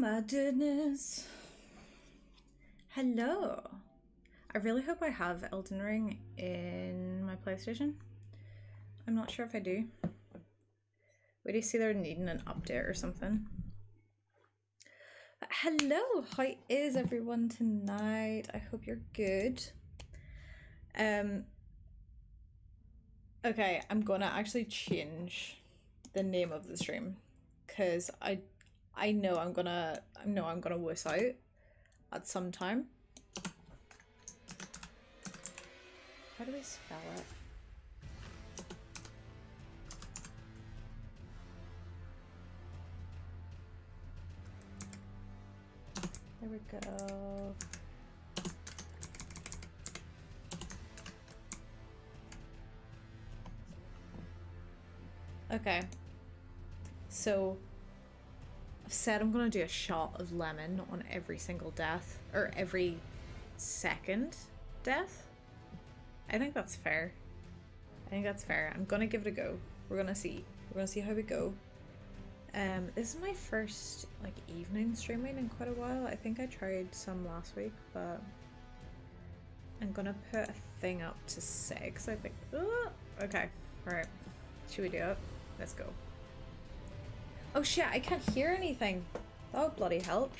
my goodness. Hello. I really hope I have Elden Ring in my PlayStation. I'm not sure if I do. Wait, do you see they're needing an update or something? But hello, how is everyone tonight? I hope you're good. Okay, I'm gonna actually change the name of the stream because I know I'm gonna wuss out at some time. How do we spell it? There we go. Okay, so I've said I'm gonna do a shot of lemon on every single death, or every second death. I think that's fair. I think that's fair. I'm gonna give it a go. We're gonna see. We're gonna see how we go. This is my first like evening streaming in quite a while. I think I tried some last week, but I'm gonna put a thing up to 6. I think. Oh, okay. All right. Should we do it? Let's go. Oh shit! I can't hear anything. That would bloody help.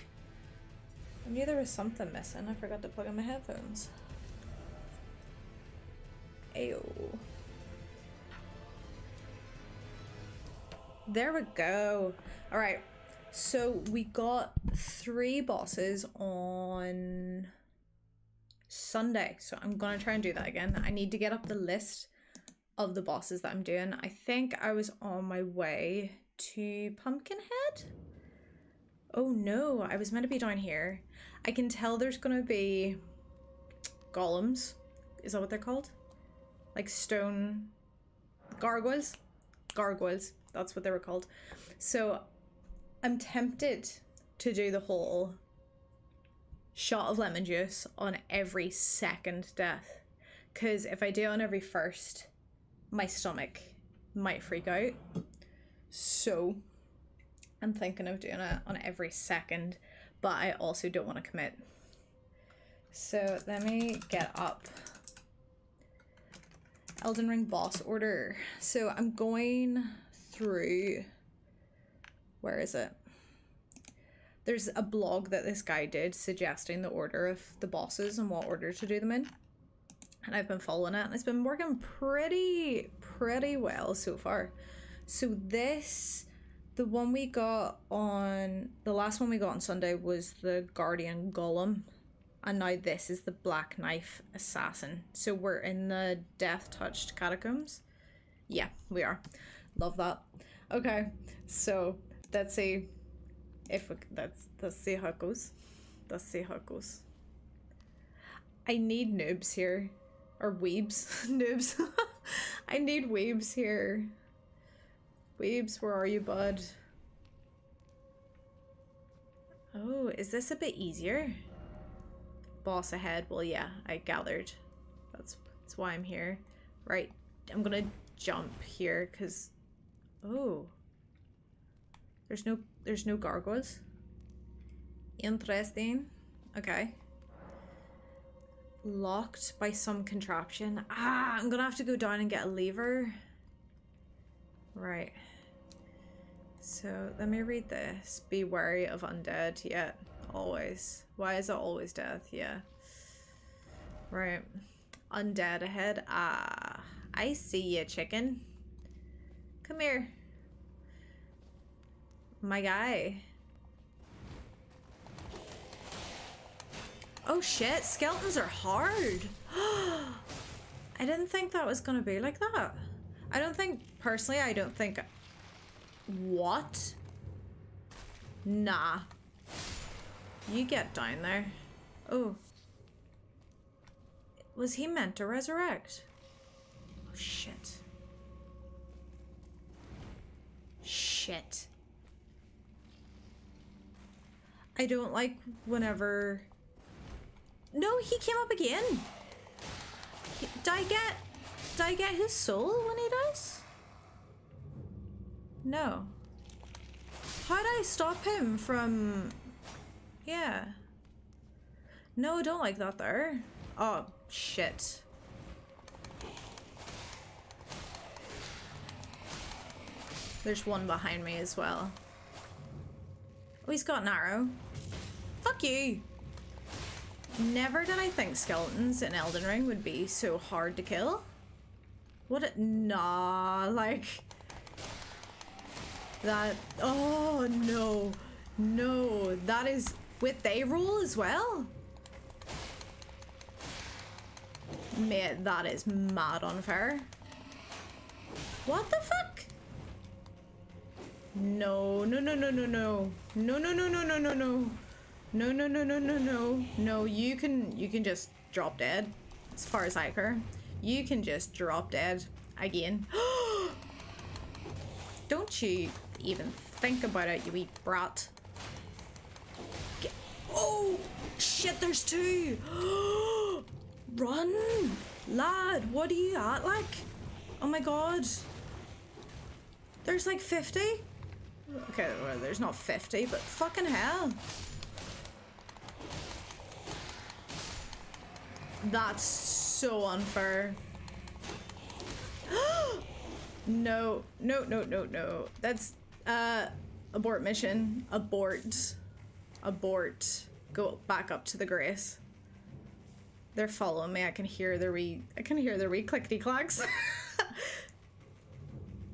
I knew there was something missing. I forgot to plug in my headphones. Ayo. There we go. All right. So we got 3 bosses on Sunday. So I'm gonna try and do that again. I need to get up the list of the bosses that I'm doing. I think I was on my way to Pumpkinhead. Oh no, I was meant to be down here. I can tell there's gonna be golems. Is that what they're called? Like stone gargoyles? Gargoyles, that's what they were called. So I'm tempted to do the whole shot of lemon juice on every second death. Cause if I do on every first, my stomach might freak out. So I'm thinking of doing it on every second, but I also don't want to commit. So let me get up Elden Ring boss order. So I'm going through, where is it? There's a blog that this guy did suggesting the order of the bosses and what order to do them in. And I've been following it and it's been working pretty well so far. So this, the one we got on, the last one we got on Sunday was the Guardian Golem. And now this is the Black Knife Assassin. So we're in the Death Touched Catacombs. Yeah, we are. Love that. Okay, so let's see if we, let's see how it goes. Let's see how it goes. I need noobs here. Or weebs. Noobs. I need weebs here. Weebs, where are you, bud? Oh, is this a bit easier? Boss ahead. Well, yeah, I gathered. That's why I'm here. Right, I'm gonna jump here, because... Oh. There's no gargoyles. Interesting. Okay. Locked by some contraption. Ah, I'm gonna have to go down and get a lever. Right. So let me read this. Be wary of undead. Yeah, always. Why is it always death? Yeah. Right. Undead ahead. Ah, I see you, chicken. Come here. My guy. Oh shit, skeletons are hard. I didn't think that was gonna be like that. I don't think, personally, I don't think... What? Nah. You get down there. Oh. Was he meant to resurrect? Oh shit. Shit. I don't like whenever... No, he came up again. Did I get his soul when he dies? No. How'd I stop him from Yeah. No, don't like that there. Oh, shit. There's one behind me as well. Oh, he's got an arrow. Fuck you! Never did I think skeletons in Elden Ring would be so hard to kill. What? Nah, like... That... Oh, no. No, that is... With they roll as well? Mate, that is mad unfair. What the fuck? No, no, no, no, no, no. No, no, no, no, no, no, no. No, no, no, no, no, no. No, you can just drop dead. As far as I care. You can just drop dead. Again. Don't you even think about it, you wee brat. Oh, shit, there's two. Run, lad, what are you at, like? Oh my god. There's like 50. Okay, well, there's not 50, but fucking hell. That's so unfair. No, no, no, no, no. That's, abort mission. Abort. Abort. Go back up to the grace. They're following me. I can hear their wee clickety clacks.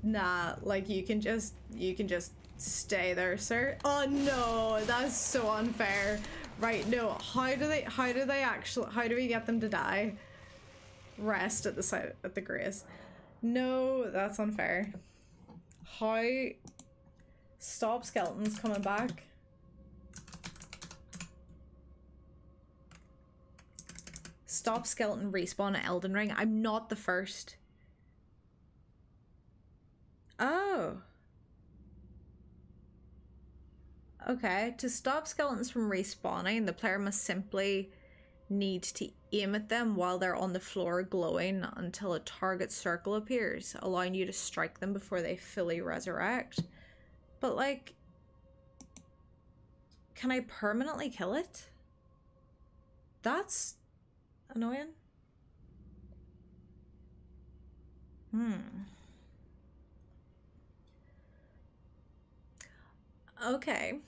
Nah, like you can just stay there, sir. Oh no, that's so unfair. Right, no, how do we get them to die? Rest at the side at the grace. No, that's unfair. How? Stop skeletons coming back. Stop skeleton respawn at Elden Ring. I'm not the first. Oh. Okay. To stop skeletons from respawning, the player must simply need to aim at them while they're on the floor glowing until a target circle appears, allowing you to strike them before they fully resurrect. But like, can I permanently kill it? That's... annoying. Okay.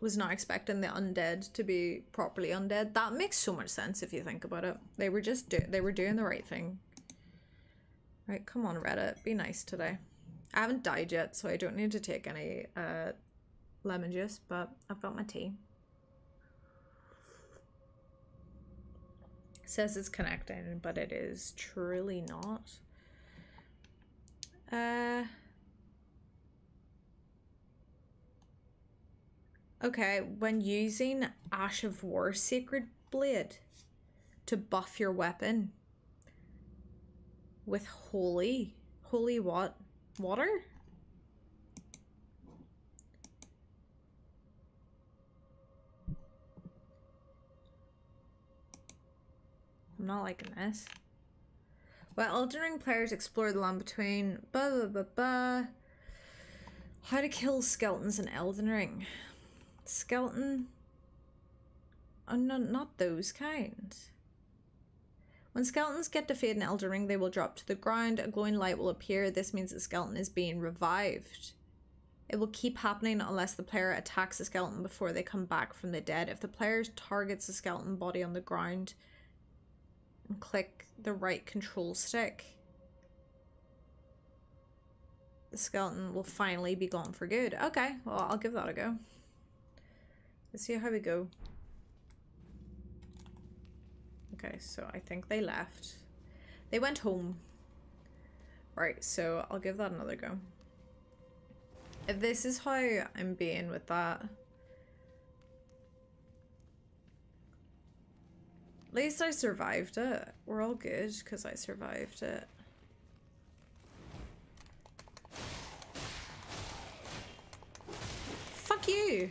Was not expecting the undead to be properly undead. That makes so much sense if you think about it. They were just doing the right thing. Right, come on Reddit, be nice today. I haven't died yet, so I don't need to take any lemon juice, but I've got my tea. Says it's connecting, but it is truly not. Okay, when using Ash of War Sacred Blade to buff your weapon with holy what? Water? I'm not liking this. Well, Elden Ring players explore the land between blah blah blah blah. How to kill skeletons in Elden Ring. Skeleton. Oh no, not those kind. When skeletons get defeated in Elden Ring, they will drop to the ground. A glowing light will appear. This means the skeleton is being revived. It will keep happening unless the player attacks the skeleton before they come back from the dead. If the player targets the skeleton body on the ground, click the right control stick, the skeleton will finally be gone for good. Okay, well, I'll give that a go. Let's see how we go. Okay, so I think they left. They went home. Right, so I'll give that another go. If this is how I'm being with that... At least I survived it. We're all good because I survived it. Fuck you!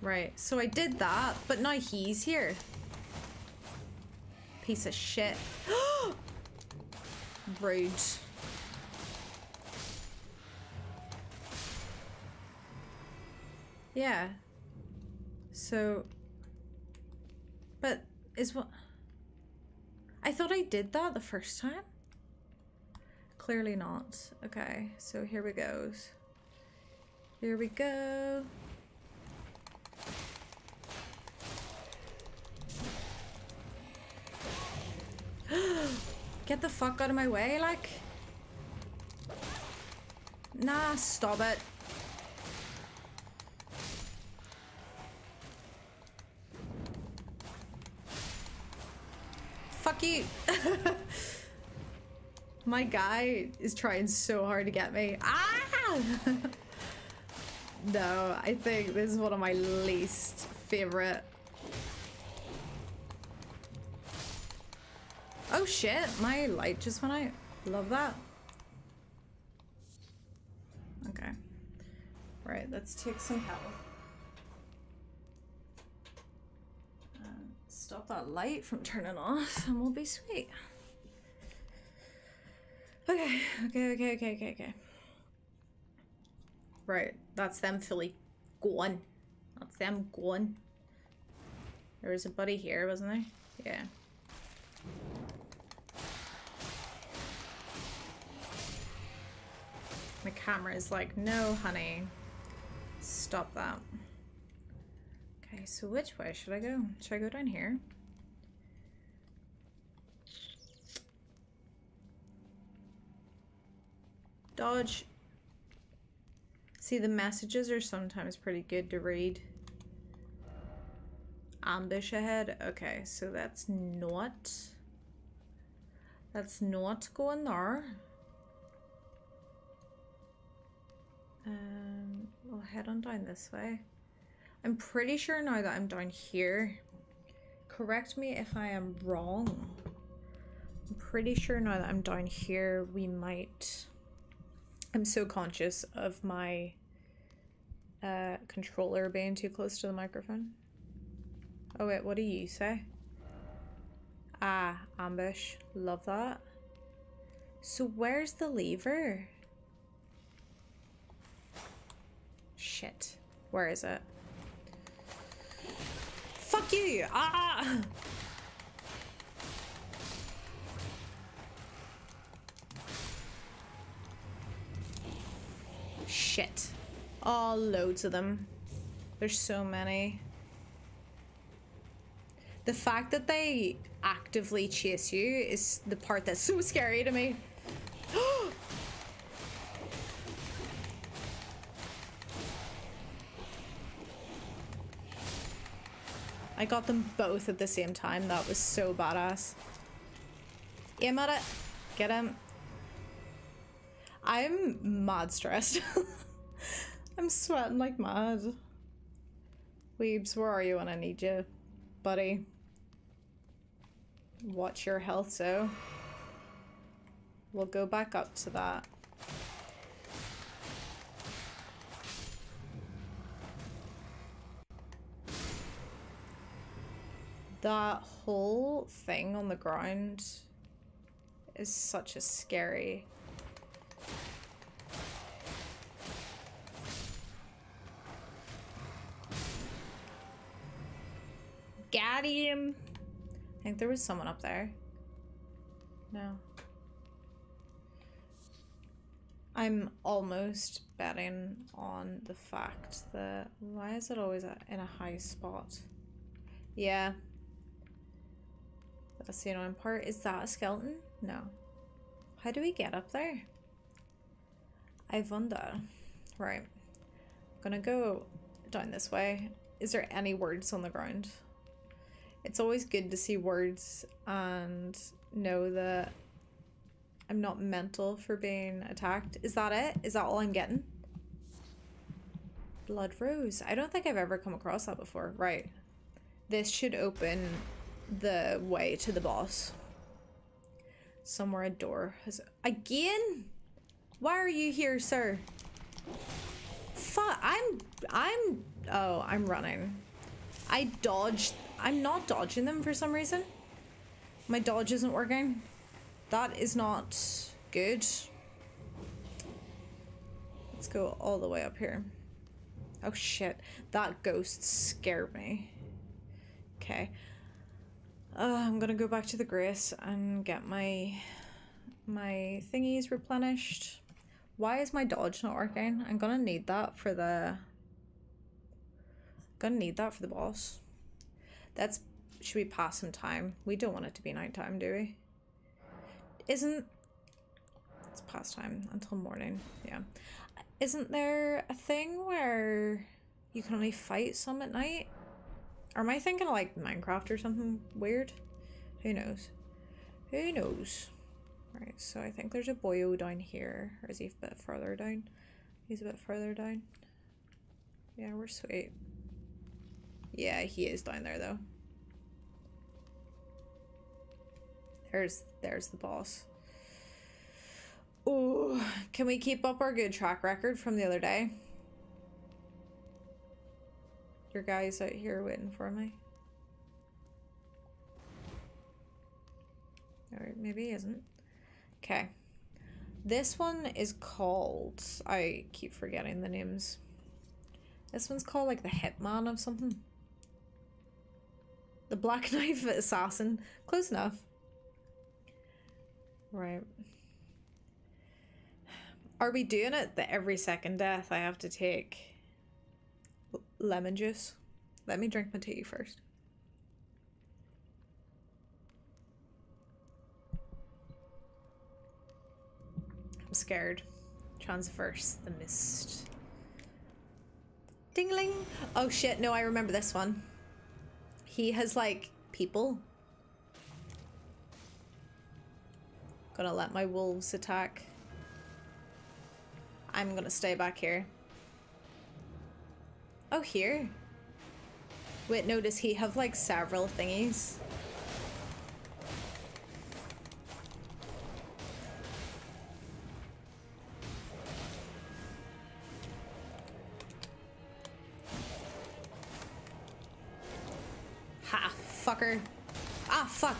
Right, so I did that, but now he's here. Piece of shit. Rude. Yeah. So, but is what I thought I did that the first time? Clearly not. Okay, so here we go. Here we go. Get the fuck out of my way, like. Nah, stop it. Fuck you. My guy is trying so hard to get me. Ah! No, I think this is one of my least favorite. Oh shit, my light just went out. Love that. Okay. Right, let's take some health. Stop that light from turning off and we'll be sweet. Okay. Right, that's them Philly gone. That's them gone. There was a buddy here, wasn't there? Yeah. My camera is like, no, honey. Stop that. Okay, so which way should I go? Should I go down here? Dodge. See, the messages are sometimes pretty good to read. Ambush ahead. Okay, so that's not. That's not going there. We'll head on down this way. I'm pretty sure now that I'm down here. Correct me if I am wrong. I'm pretty sure now that I'm down here, we might... I'm so conscious of my controller being too close to the microphone. Oh wait, what do you say? Ah, ambush. Love that. So where's the lever? Shit. Where is it? Fuck you! Ah! Shit. Oh, loads of them. There's so many. The fact that they actively chase you is the part that's so scary to me. I got them both at the same time. That was so badass. Aim at it. Get him. I'm mad stressed. I'm sweating like mad. Weebs, where are you when I need you, buddy? Watch your health, so. We'll go back up to that. That whole thing on the ground is such a scary... Got him! I think there was someone up there. No. I'm almost betting on the fact that... Why is it always in a high spot? Yeah. That's the annoying part. Is that a skeleton? No. How do we get up there? I wonder. Right. I'm gonna go down this way. Is there any words on the ground? It's always good to see words and know that I'm not mental for being attacked. Is that it? Is that all I'm getting? Blood Rose. I don't think I've ever come across that before. Right. This should open the way to the boss. Somewhere a door has... Again? Why are you here, sir? Fuck. Oh, I'm running. I dodged... I'm not dodging them for some reason. My dodge isn't working. That is not good. Let's go all the way up here. Oh shit, that ghost scared me. Okay. I'm gonna go back to the Grace and get my thingies replenished. Why is my dodge not working? I'm gonna need that for the... gonna need that for the boss. That's... should we pass some time? We don't want it to be nighttime, do we? Isn't... it's past time until morning, yeah. Isn't there a thing where you can only fight some at night? Or am I thinking of like Minecraft or something weird? Who knows? Who knows? Right, so I think there's a boyo down here. Or is he a bit further down? He's a bit further down. Yeah, we're sweet. Yeah, he is down there though. There's the boss. Oh, can we keep up our good track record from the other day? Your guy's out here waiting for me. Or maybe he isn't. Okay. This one is called... I keep forgetting the names. This one's called like the Hitman of something. The Black Knife Assassin. Close enough. Right. Are we doing it that every second death I have to take lemon juice? Let me drink my tea first. I'm scared. Transverse the mist. Ding-a-ling. Oh shit, no, I remember this one. He has like people. Gonna let my wolves attack. I'm gonna stay back here. Oh, here? Wait, no, does he have like several thingies? Ha, fucker. Ah, fuck.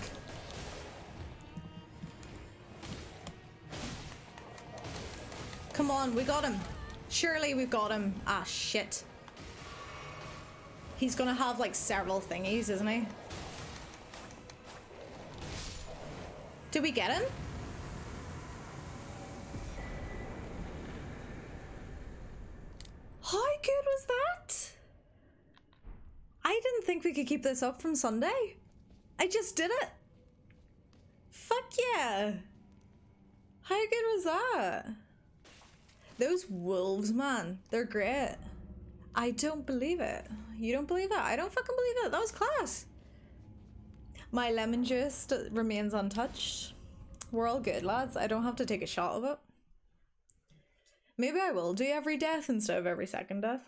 Come on, we got him. Surely we've got him. Ah, shit. He's gonna have like several thingies, isn't he? Did we get him? How good was that? I didn't think we could keep this up from Sunday. I just did it. Fuck yeah. How good was that? Those wolves, man, they're great. I don't believe it. You don't believe it? I don't fucking believe it. That was class. My lemon juice remains untouched. We're all good, lads. I don't have to take a shot of it. Maybe I will do every death instead of every second death.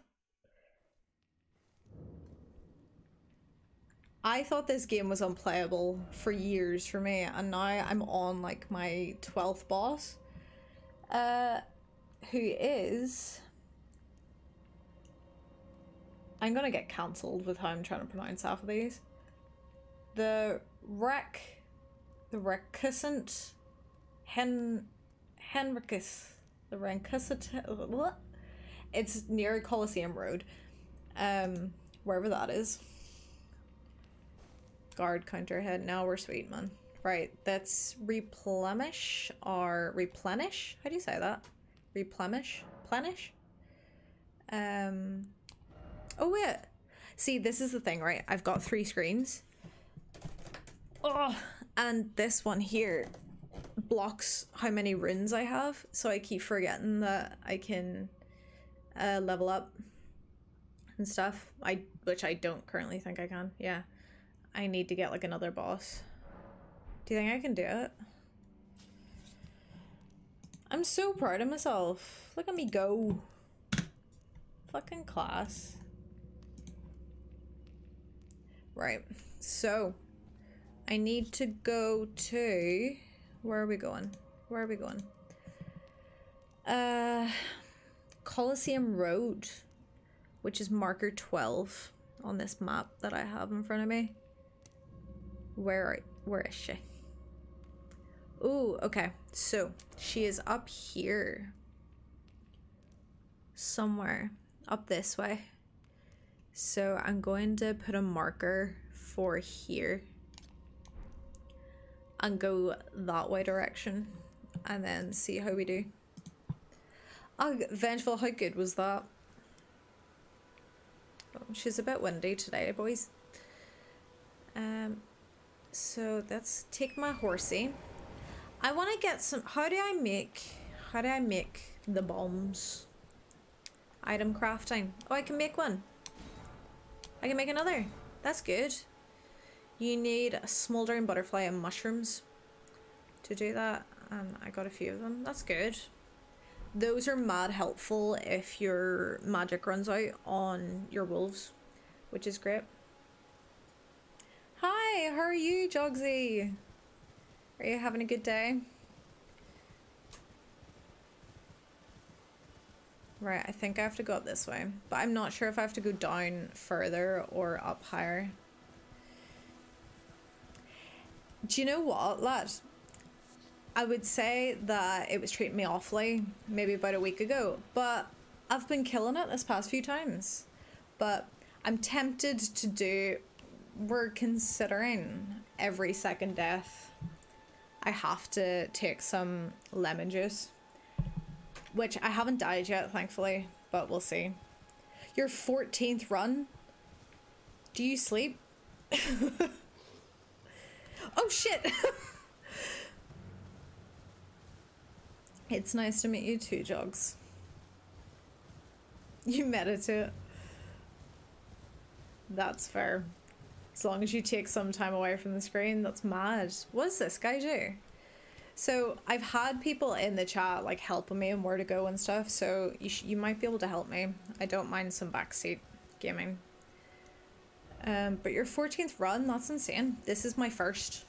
I thought this game was unplayable for years for me, and now I'm on like my 12th boss. Who is... I'm gonna get cancelled with how I'm trying to pronounce half of these. The recusant Henricus, the recusant. It's near Colosseum Road, wherever that is. Guard counter head. Now we're sweet, man. Right, let's replenish or replenish. How do you say that? Replenish? Plenish? Oh wait, see, this is the thing, right? I've got three screens. Oh, and this one here blocks how many runes I have, so I keep forgetting that I can level up and stuff, which I don't currently think I can. Yeah, I need to get like another boss. Do you think I can do it? I'm so proud of myself. Look at me go. Fucking class. Right, so I need to go to... where are we going? Where are we going? Colosseum Road, which is marker 12 on this map that I have in front of me. Where is she? Ooh, okay, so she is up here somewhere. up this way. So I'm going to put a marker for here and go that way direction and then see how we do. Oh, Vengeful, how good was that? Oh, she's a bit windy today, boys. So let's take my horsey. I want to get some, how do I make the bombs? Item crafting. Oh, I can make one. I can make another. That's good. You need a smoldering butterfly and mushrooms to do that. And I got a few of them. That's good. Those are mad helpful if your magic runs out on your wolves, which is great. Hi, how are you, Jogsy? Are you having a good day? Right, I think I have to go up this way, but I'm not sure if I have to go down further or up higher. Do you know what, lad? I would say that it was treating me awfully maybe about a week ago, but I've been killing it this past few times. But I'm tempted to do... We're considering every second death. I have to take some lemon juice, which I haven't died yet, thankfully, but we'll see. Your 14th run? Do you sleep? Oh shit! It's nice to meet you too, Jogs. You meditate. That's fair. As long as you take some time away from the screen, that's mad. What does this guy do? So I've had people in the chat like helping me and where to go and stuff, so you might be able to help me. I don't mind some backseat gaming. But your 14th run, that's insane. This is my first,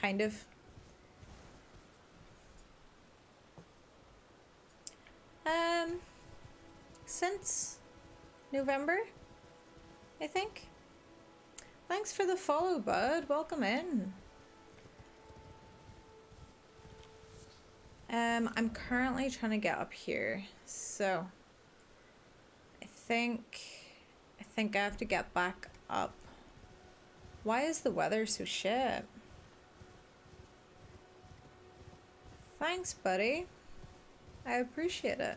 kind of. Since November, I think. Thanks for the follow, bud. Welcome in. I'm currently trying to get up here, so I think I have to get back up. Why is the weather so shit? Thanks, buddy. I appreciate it.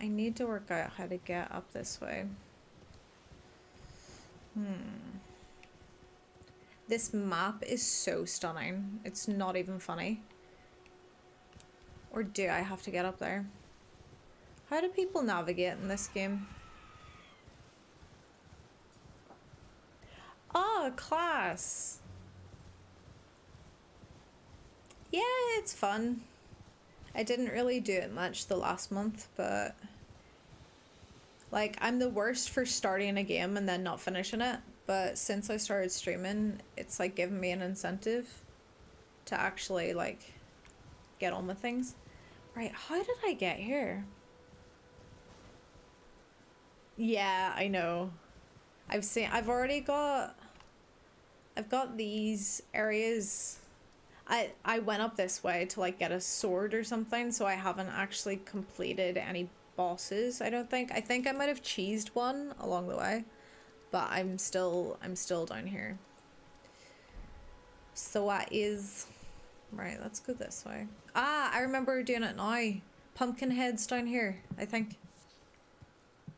I need to work out how to get up this way. This map is so stunning. It's not even funny. Or do I have to get up there? How do people navigate in this game? Oh, class! Yeah, it's fun. I didn't really do it much the last month, but... Like, I'm the worst for starting a game and then not finishing it, but since I started streaming, it's like giving me an incentive to actually like get on with things. Right, how did I get here? Yeah, I know. I've got these areas. I went up this way to like get a sword or something, so I haven't actually completed any bosses, I don't think. I think I might have cheesed one along the way, but I'm still down here. So that is right. Let's go this way. Ah, I remember doing it now. Pumpkinhead's down here, I think.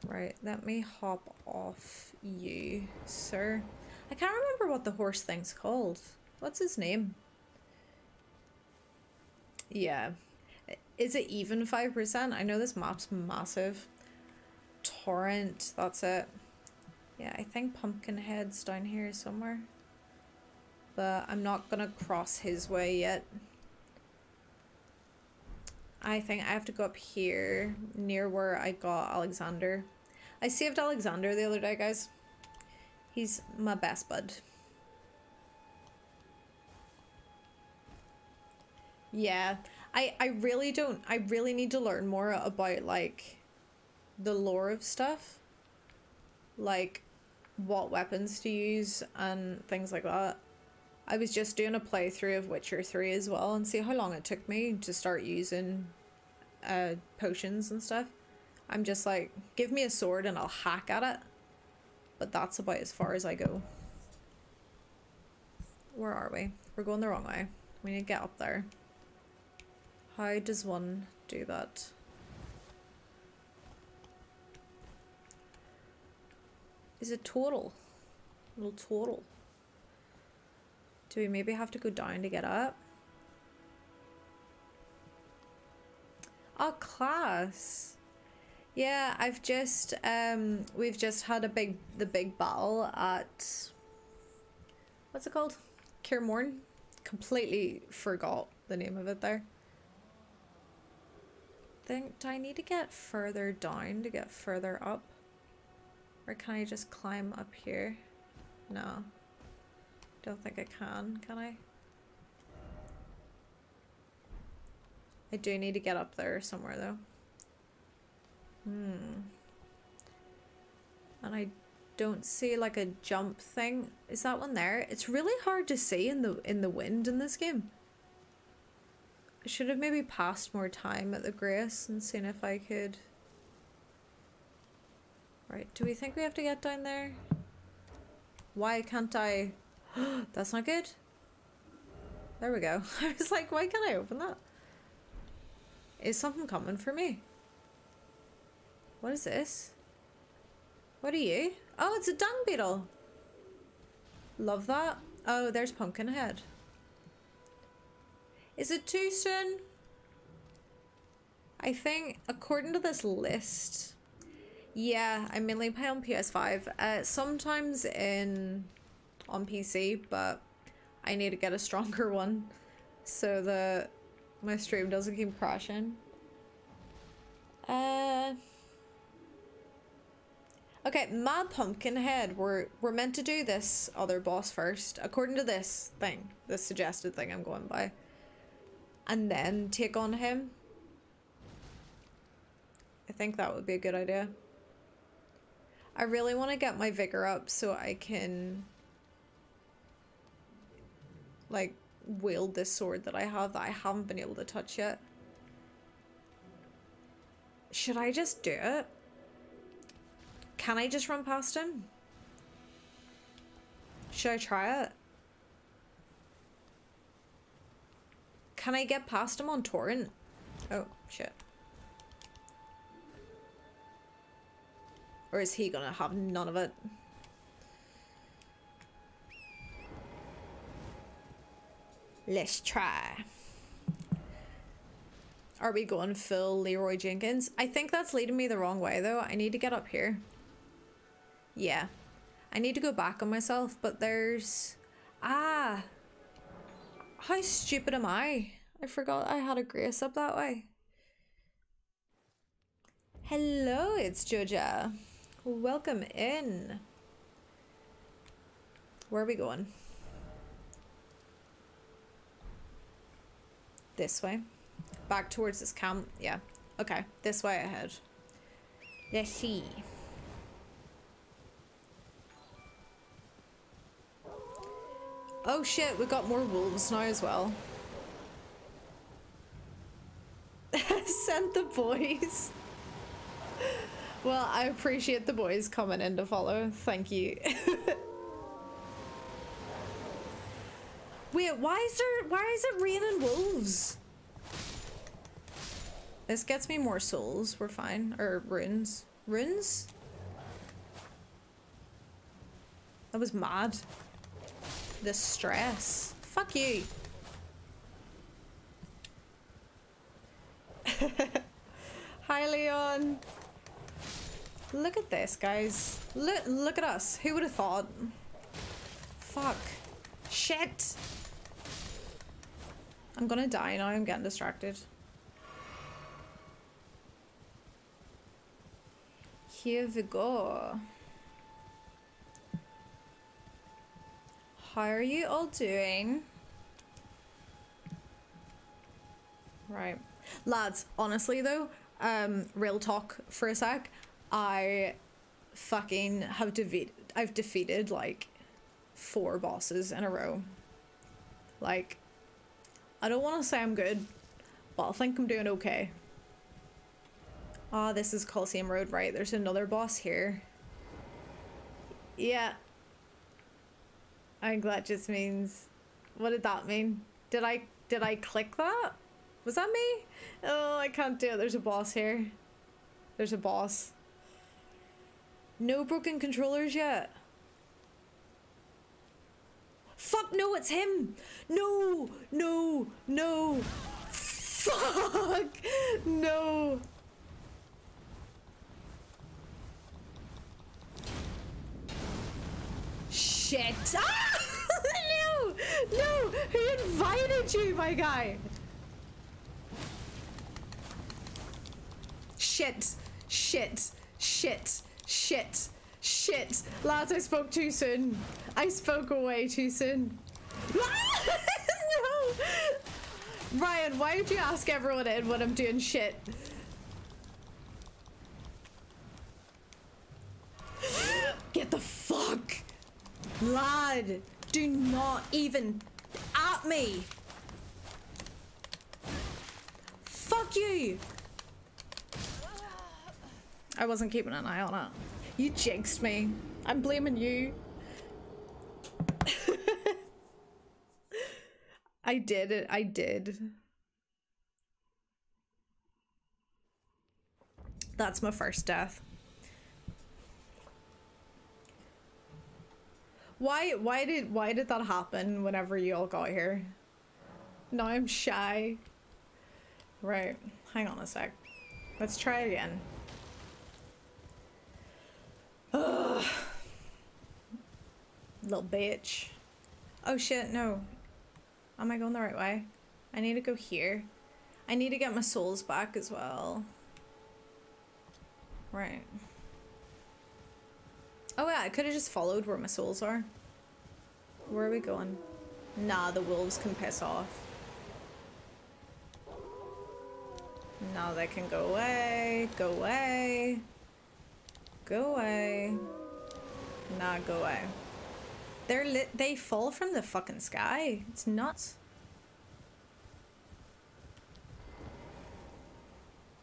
Right, let me hop off you, sir. I can't remember what the horse thing's called. What's his name? Yeah. Is it even 5%? I know this map's massive. Torrent, that's it. Yeah, I think Pumpkinhead's down here somewhere. But I'm not gonna cross his way yet. I think I have to go up here near where I got Alexander. I saved Alexander the other day, guys. He's my best bud. Yeah. I really need to learn more about like the lore of stuff, like what weapons to use and things like that. I was just doing a playthrough of Witcher 3 as well and see how long it took me to start using potions and stuff, I'm just like, give me a sword and I'll hack at it. But that's about as far as I go. Where are we? We're going the wrong way. We need to get up there. How does one do that? Is it total? A little total. Do we maybe have to go down to get up? Oh, class. Yeah, I've just, we've just had the big battle at, what's it called? Caermorne? Completely forgot the name of it there. Do I need to get further down to get further up? Or can I just climb up here? No. Don't think I can I? I do need to get up there somewhere though. And I don't see like a jump thing. Is that one there? It's really hard to see in the wind in this game. I should have maybe passed more time at the Grace and seen if I could. Right, do we think we have to get down there? Why can't I? That's not good. There we go. I was like, why can't I open that? Is something coming for me? What is this? What are you? Oh, it's a dung beetle. Love that. Oh, there's Pumpkinhead. Is it too soon? I think, according to this list, yeah, I mainly play on PS5. Sometimes on PC, but I need to get a stronger one so that my stream doesn't keep crashing. Okay, Mad Pumpkinhead. We're meant to do this other boss first, according to this thing, this suggested thing I'm going by, and then take on him. I think that would be a good idea. I really want to get my vigor up so I can like wield this sword that I have that I haven't been able to touch yet. Should I just do it? Can I just run past him? Should I try it? Can I get past him on Torrent? Oh, shit. Or is he gonna have none of it? Let's try. Are we going full Leroy Jenkins? I think that's leading me the wrong way though. I need to get up here. Yeah, I need to go back on myself, but there's... Ah! How stupid am I? I forgot I had a Grace up that way. Hello, it's Joja. Welcome in. Where are we going? This way. Back towards this camp. Yeah. Okay, this way ahead. Let's see. Oh shit, we got more wolves now as well. Sent the boys. Well, I appreciate the boys coming in to follow. Thank you. Wait, why is it raining wolves? This gets me more souls. We're fine. Or runes. Runes? That was mad. The stress. Fuck you. Hi, Leon. Look at this, guys. Look at us. Who would have thought? Fuck. Shit. I'm gonna die now. I'm getting distracted. Here we go. How are you all doing? Right. Lads, honestly though, real talk for a sec, I fucking have defeated like 4 bosses in a row. Like, I don't want to say I'm good, but I think I'm doing okay. Ah, this is Colosseum Road, right? There's another boss here. Yeah. I think that just means... What did that mean? Did I click that? Was that me? Oh, I can't do it. There's a boss here. There's a boss. No broken controllers yet. Fuck, no, it's him! No! No! No! Fuck! No! Shit! Ah! No! No! Who invited you, my guy? Shit! Shit! Shit! Shit! Shit! Lads, I spoke too soon. I spoke away too soon. No! Ryan, why would you ask everyone in when I'm doing shit? Get the fuck! Lad, do not even at me! Fuck you! I wasn't keeping an eye on it. You jinxed me. I'm blaming you. I did it. I did. That's my first death. Why did that happen whenever you all got here? Now I'm shy. Right. Hang on a sec. Let's try again. Ugh. Little bitch. Oh shit, no. Am I going the right way? I need to go here. I need to get my souls back as well. Right. Oh yeah, I could have just followed where my souls are. Where are we going? Nah, the wolves can piss off. Now they can go away. Go away. Go away. Nah, go away. They're lit. They fall from the fucking sky. It's nuts.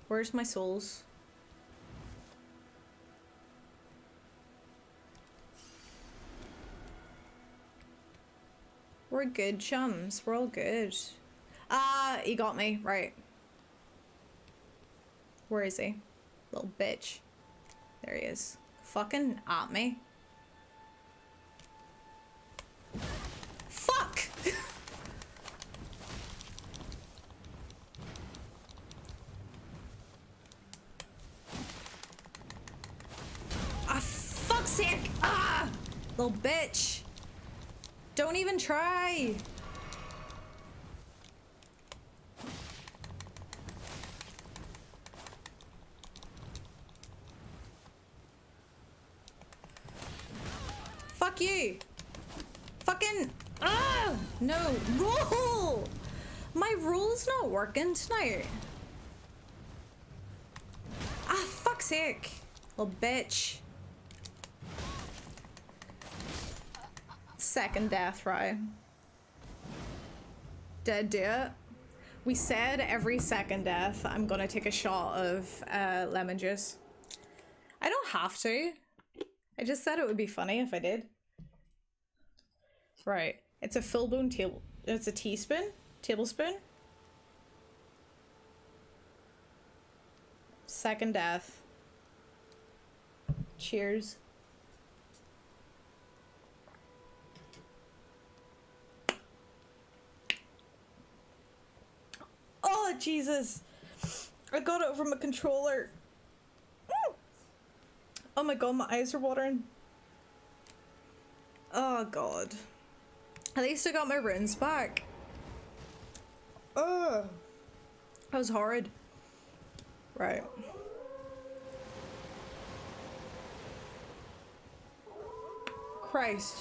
Where's my souls? We're good chums. We're all good. Ah, he got me. Right. Where is he? Little bitch. There he is. Fucking at me. Fuck! Ah, fuck's sake! Ah! Little bitch! Don't even try! You fucking no roll. My roll's not working tonight. Ah, fuck's sake, little bitch. Second death, right? Did do it. We said every second death I'm gonna take a shot of lemon juice. I don't have to. I just said it would be funny if I did. Right, it's a full-blown table. It's a teaspoon? Tablespoon? Second death. Cheers. Oh, Jesus! I got it from a controller. Oh my god, my eyes are watering. Oh god. At least I got my runes back. Ugh. That was horrid. Right. Christ.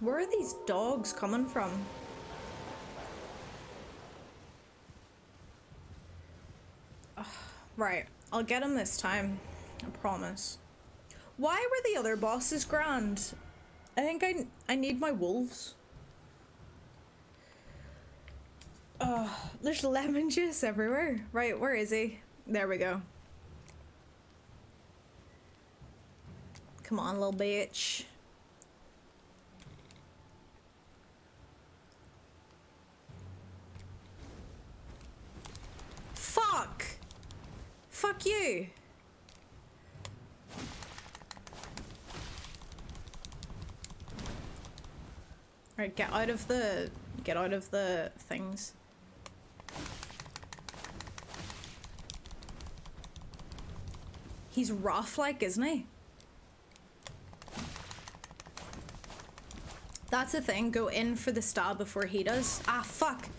Where are these dogs coming from? Ugh. Right. I'll get them this time. I promise. Why were the other bosses grand? I think I need my wolves. Oh, there's lemon juice everywhere. Right, where is he? There we go. Come on, little bitch. Fuck! Fuck you! Alright, get out of the things. He's rough like, isn't he? That's the thing, go in for the stab before he does. Ah, fuck!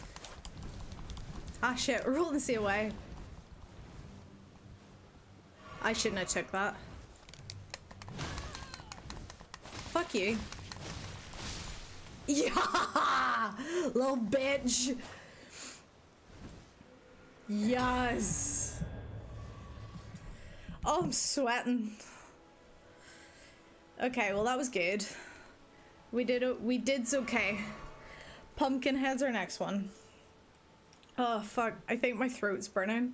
Ah, shit, roll the sea away. I shouldn't have took that. Fuck you. Yeah! Little bitch! Yes! Oh, I'm sweating. Okay, well that was good. We did okay. Pumpkinhead's our next one. Oh fuck, I think my throat's burning.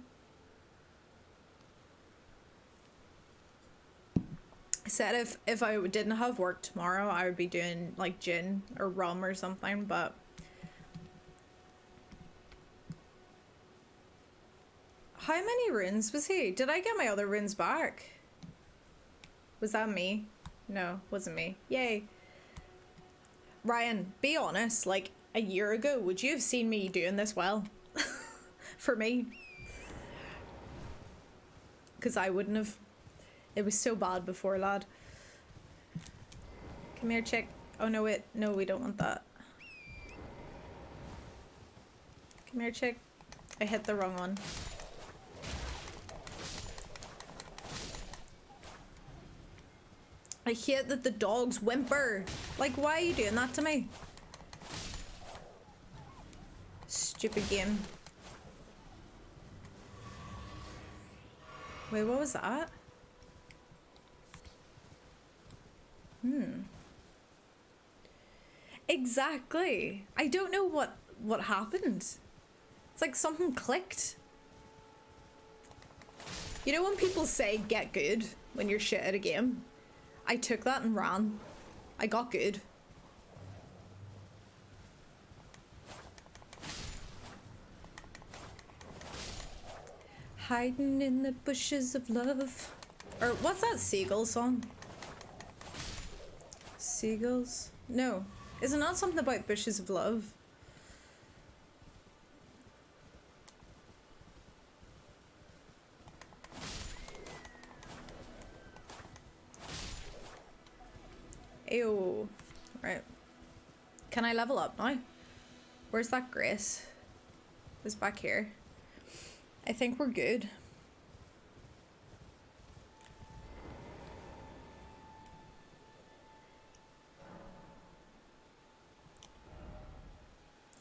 I said if I didn't have work tomorrow, I would be doing like gin or rum or something, but how many runes was he? Did I get my other runes back? Was that me? No, wasn't me. Yay. Ryan, be honest, like a year ago, would you have seen me doing this well? For me? Because I wouldn't have. It was so bad before, lad. Come here, chick. Oh, no, wait. No, we don't want that. Come here, chick. I hit the wrong one. I hate that the dogs whimper. Like, why are you doing that to me? Stupid game. Wait, what was that? Exactly. I don't know what happened. It's like something clicked. You know when people say get good when you're shit at a game? I took that and ran. I got good. Hiding in the bushes of love. Or what's that seagull song? Seagulls? No. Is it not something about bushes of love? Ew. Right. Can I level up now? Where's that grace? It's back here. I think we're good.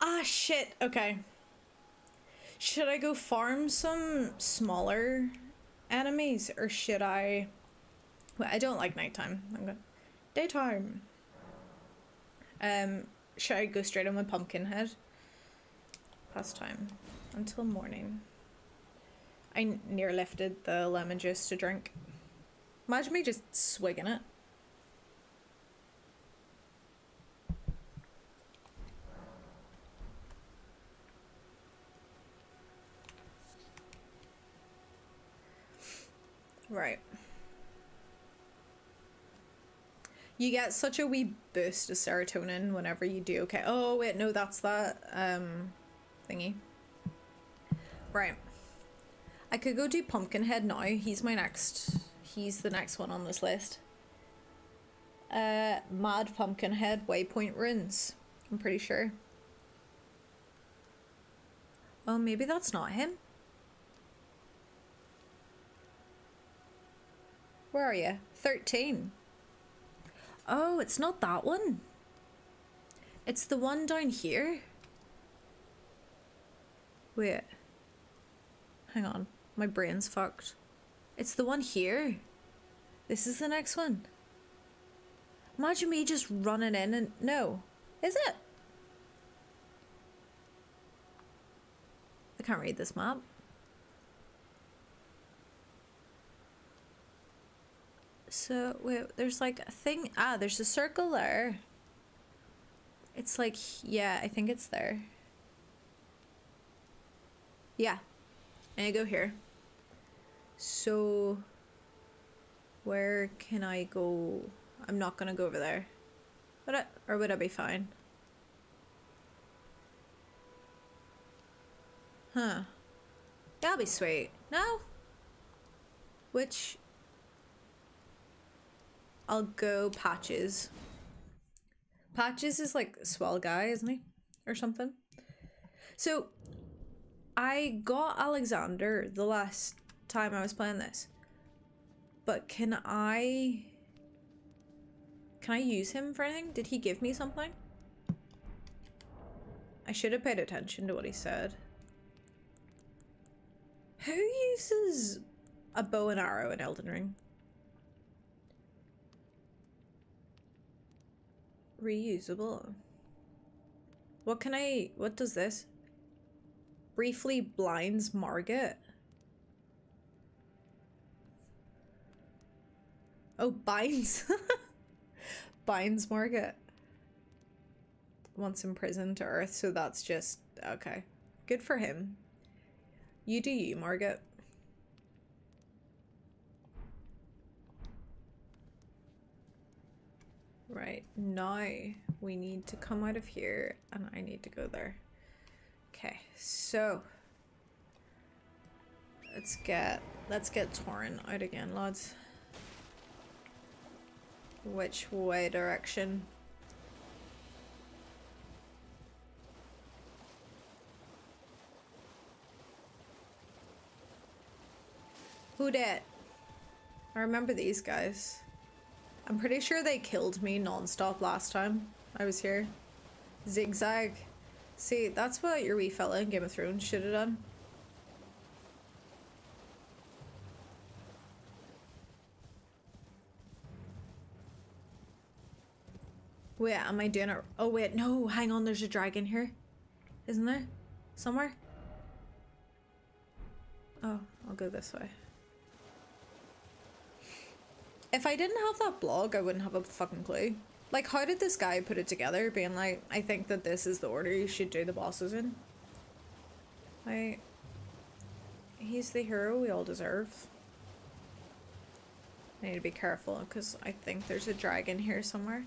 Ah, shit. Okay. Should I go farm some smaller enemies or should I... Well, I don't like nighttime. I'm gonna... Daytime. Should I go straight on with Pumpkinhead? Past time. Until morning. I near lifted the lemon juice to drink. Imagine me just swigging it. Right. You get such a wee boost of serotonin whenever you do okay. Oh wait, no, that's that thingy. Right. I could go do Pumpkinhead now. He's the next one on this list. Mad Pumpkinhead waypoint runes, I'm pretty sure. Oh, maybe that's not him. Where are you? 13. Oh, it's not that one. It's the one down here. Wait. Hang on. My brain's fucked. It's the one here. This is the next one. Imagine me just running in and... No. Is it? can't read this map. So, wait, there's like a thing. Ah, there's a circle there. It's like, yeah, I think it's there. Yeah. And I go here. So, where can I go? I'm not gonna go over there. Would I, or would I be fine? Huh. That'll be sweet. No? Which... I'll go Patches. Patches is like swell guy, isn't he? Or something. So, I got Alexander the last time I was playing this. But can I... Can I use him for anything? Did he give me something? I should have paid attention to what he said. Who uses a bow and arrow in Elden Ring? Reusable. What can I... What does this? Briefly blinds Margit. Oh, binds. Binds Margit. Once imprisoned to Earth, so that's just... Okay. Good for him. You do you, Margit. Right, now we need to come out of here and I need to go there. Okay, so let's get Torrent out again, lads. Which way direction? Who dat? I remember these guys. I'm pretty sure they killed me non-stop last time I was here. Zigzag. See, that's what your wee fella in Game of Thrones should have done. Wait, am I doing it? Oh wait, no, hang on, there's a dragon here. Isn't there? Somewhere? Oh, I'll go this way. If I didn't have that blog, I wouldn't have a fucking clue. Like, how did this guy put it together, being like, I think that this is the order you should do the bosses in? Like, he's the hero we all deserve. I need to be careful, because I think there's a dragon here somewhere.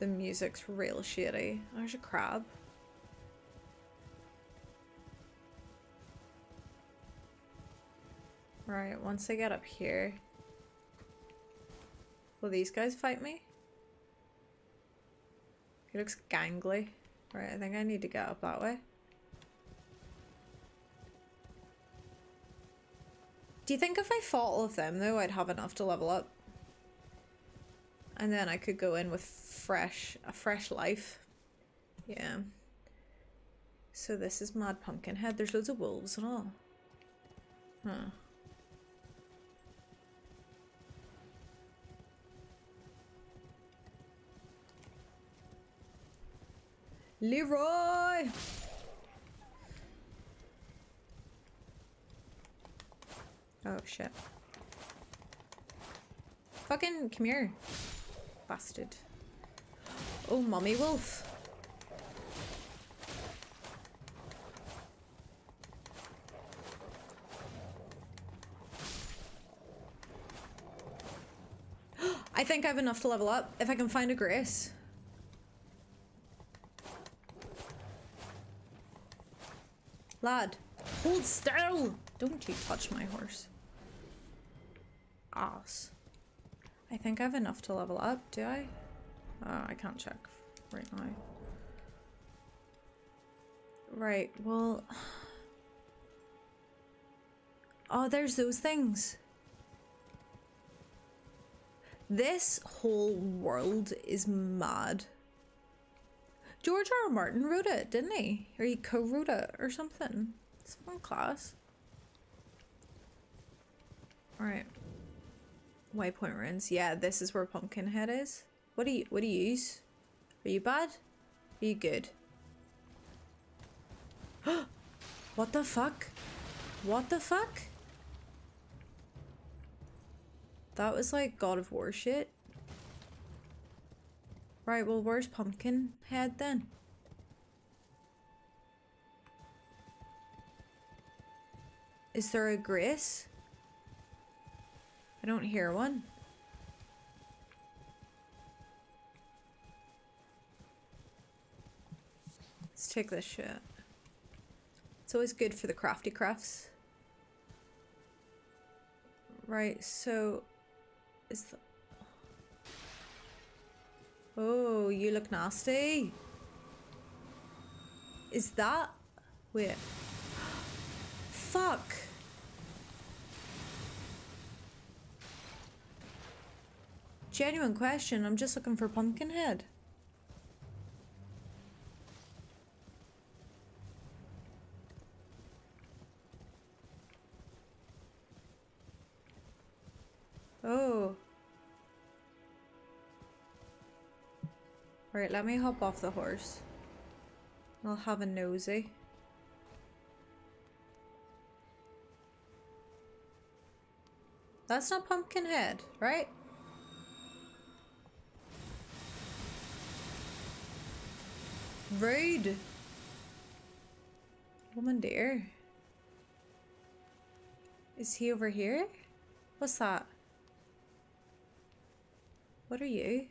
The music's real shitty. Oh, there's a crab. Right, once I get up here... Will these guys fight me? He looks gangly. Right, I think I need to get up that way. Do you think if I fought all of them, though, I'd have enough to level up? And then I could go in with a fresh life. Yeah. So this is Mad Pumpkinhead. There's loads of wolves and all. Huh. Leroy! Oh shit. Fucking come here. Bastard. Oh, mommy wolf. I think I have enough to level up if I can find a grace. Lad, hold still! Don't you touch my horse. Ass. I think I have enough to level up, do I? Oh, I can't check right now. Right, well... Oh, there's those things. This whole world is mad. George R. R. Martin wrote it, didn't he? Or he co-wrote it or something. It's fun class. Alright. Waypoint ruins. Yeah, this is where Pumpkinhead is. What do you use? Are you bad? Are you good? What the fuck? What the fuck? That was like God of War shit. Right, well, where's Pumpkinhead then? Is there a grace? I don't hear one. Let's take this shit. It's always good for the crafty crafts. Right, so... is the... oh, you look nasty. Is that... wait. Fuck! Genuine question, I'm just looking for Pumpkinhead. Oh. Right, let me hop off the horse. I'll have a nosy. That's not Pumpkinhead, right? Rude. Woman dear. Is he over here? What's that? What are you?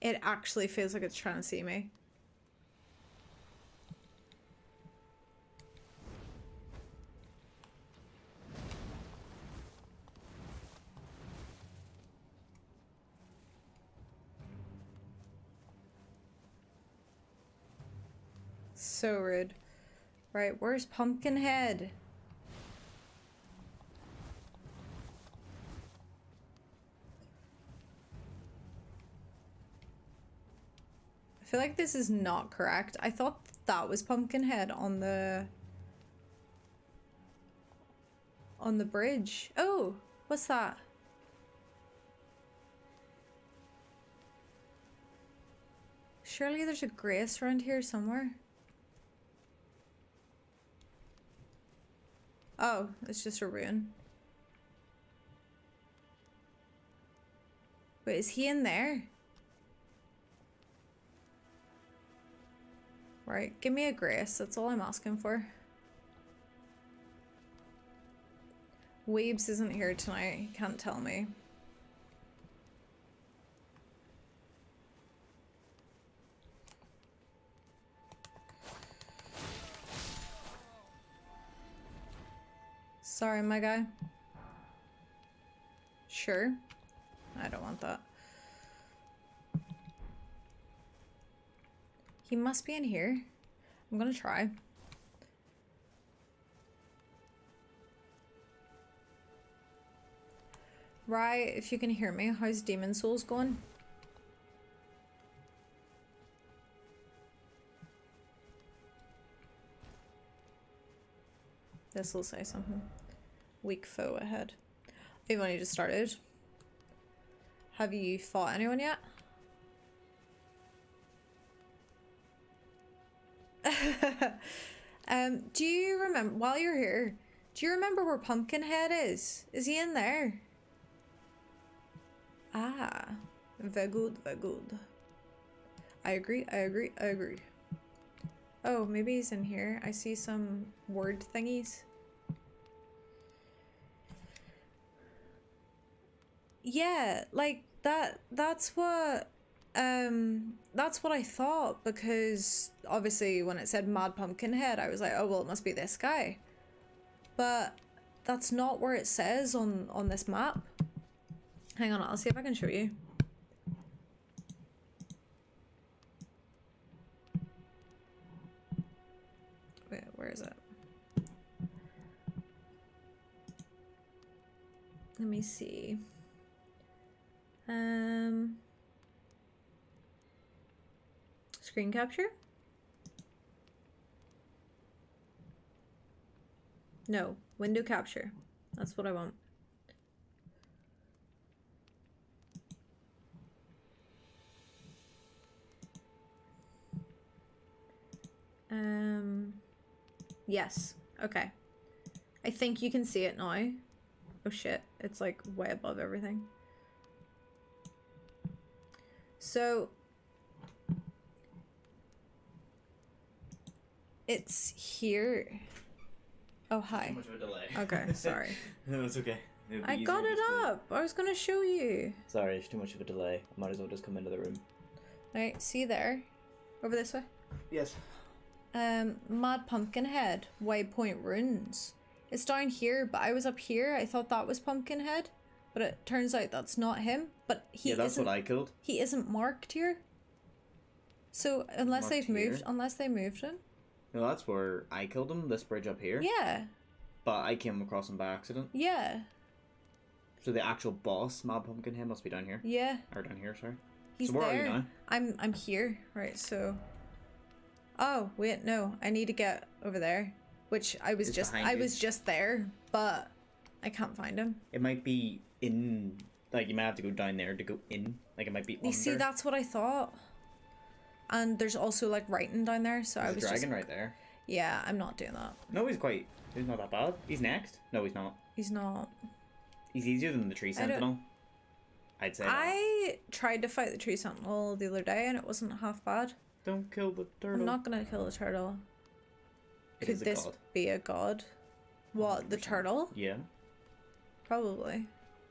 It actually feels like it's trying to see me. So rude. Right, where's Pumpkinhead? I feel like this is not correct. I thought that was Pumpkinhead on the... on the bridge. Oh! What's that? Surely there's a grace around here somewhere. Oh, it's just a ruin. Wait, is he in there? Right, give me a grace, that's all I'm asking for. Weebs isn't here tonight, he can't tell me. Sorry, my guy. Sure. I don't want that. He must be in here. I'm gonna try. Right, if you can hear me, how's Demon Souls going? This will say something. Weak foe ahead. They've only just started. Have you fought anyone yet? Do you remember, while you're here, do you remember where Pumpkinhead is? Is he in there? Ah, very good, very good. I agree, I agree, I agree. Oh, maybe he's in here. I see some word thingies. Yeah, like that's what... that's what I thought, because obviously when it said Mad Pumpkinhead, I was like, oh, well, it must be this guy. But that's not where it says on this map. Hang on, I'll see if I can show you. Wait, where is it? Let me see. Screen capture? No, window capture. That's what I want. Yes. Okay. I think you can see it now. Oh shit, it's like way above everything. So it's here. Oh hi. Too much of a delay. Okay, sorry. No, it's okay. I got it up. I was gonna show you. Sorry, it's too much of a delay. I might as well just come into the room. Alright, see there. Over this way? Yes. Mad Pumpkinhead, Waypoint Runes. It's down here, but I was up here. I thought that was Pumpkinhead, but it turns out that's not him. But he that's isn't, what I killed. He isn't marked here. So unless marked unless they moved him. No, that's where I killed him. This bridge up here. Yeah. But I came across him by accident. Yeah. So the actual boss, Mad Pumpkinhead, must be down here. Yeah. Or down here, sorry. He's so where there. Are you now? I'm here. Right. So. Oh wait, no. I need to get over there. Which I was just there, but I can't find him. It might be in, like you might have to go down there to go in. Like it might be. You see, that's what I thought. And there's also like writing down there, so I was just. There's a dragon right there. Yeah, I'm not doing that. No, he's not that bad. He's next. No, he's not. He's not. He's easier than the Tree Sentinel. I'd say. I tried to fight the Tree Sentinel the other day, and it wasn't half bad. Don't kill the turtle. I'm not gonna kill the turtle. Could this be a god? What, 100%. The turtle? Yeah. Probably.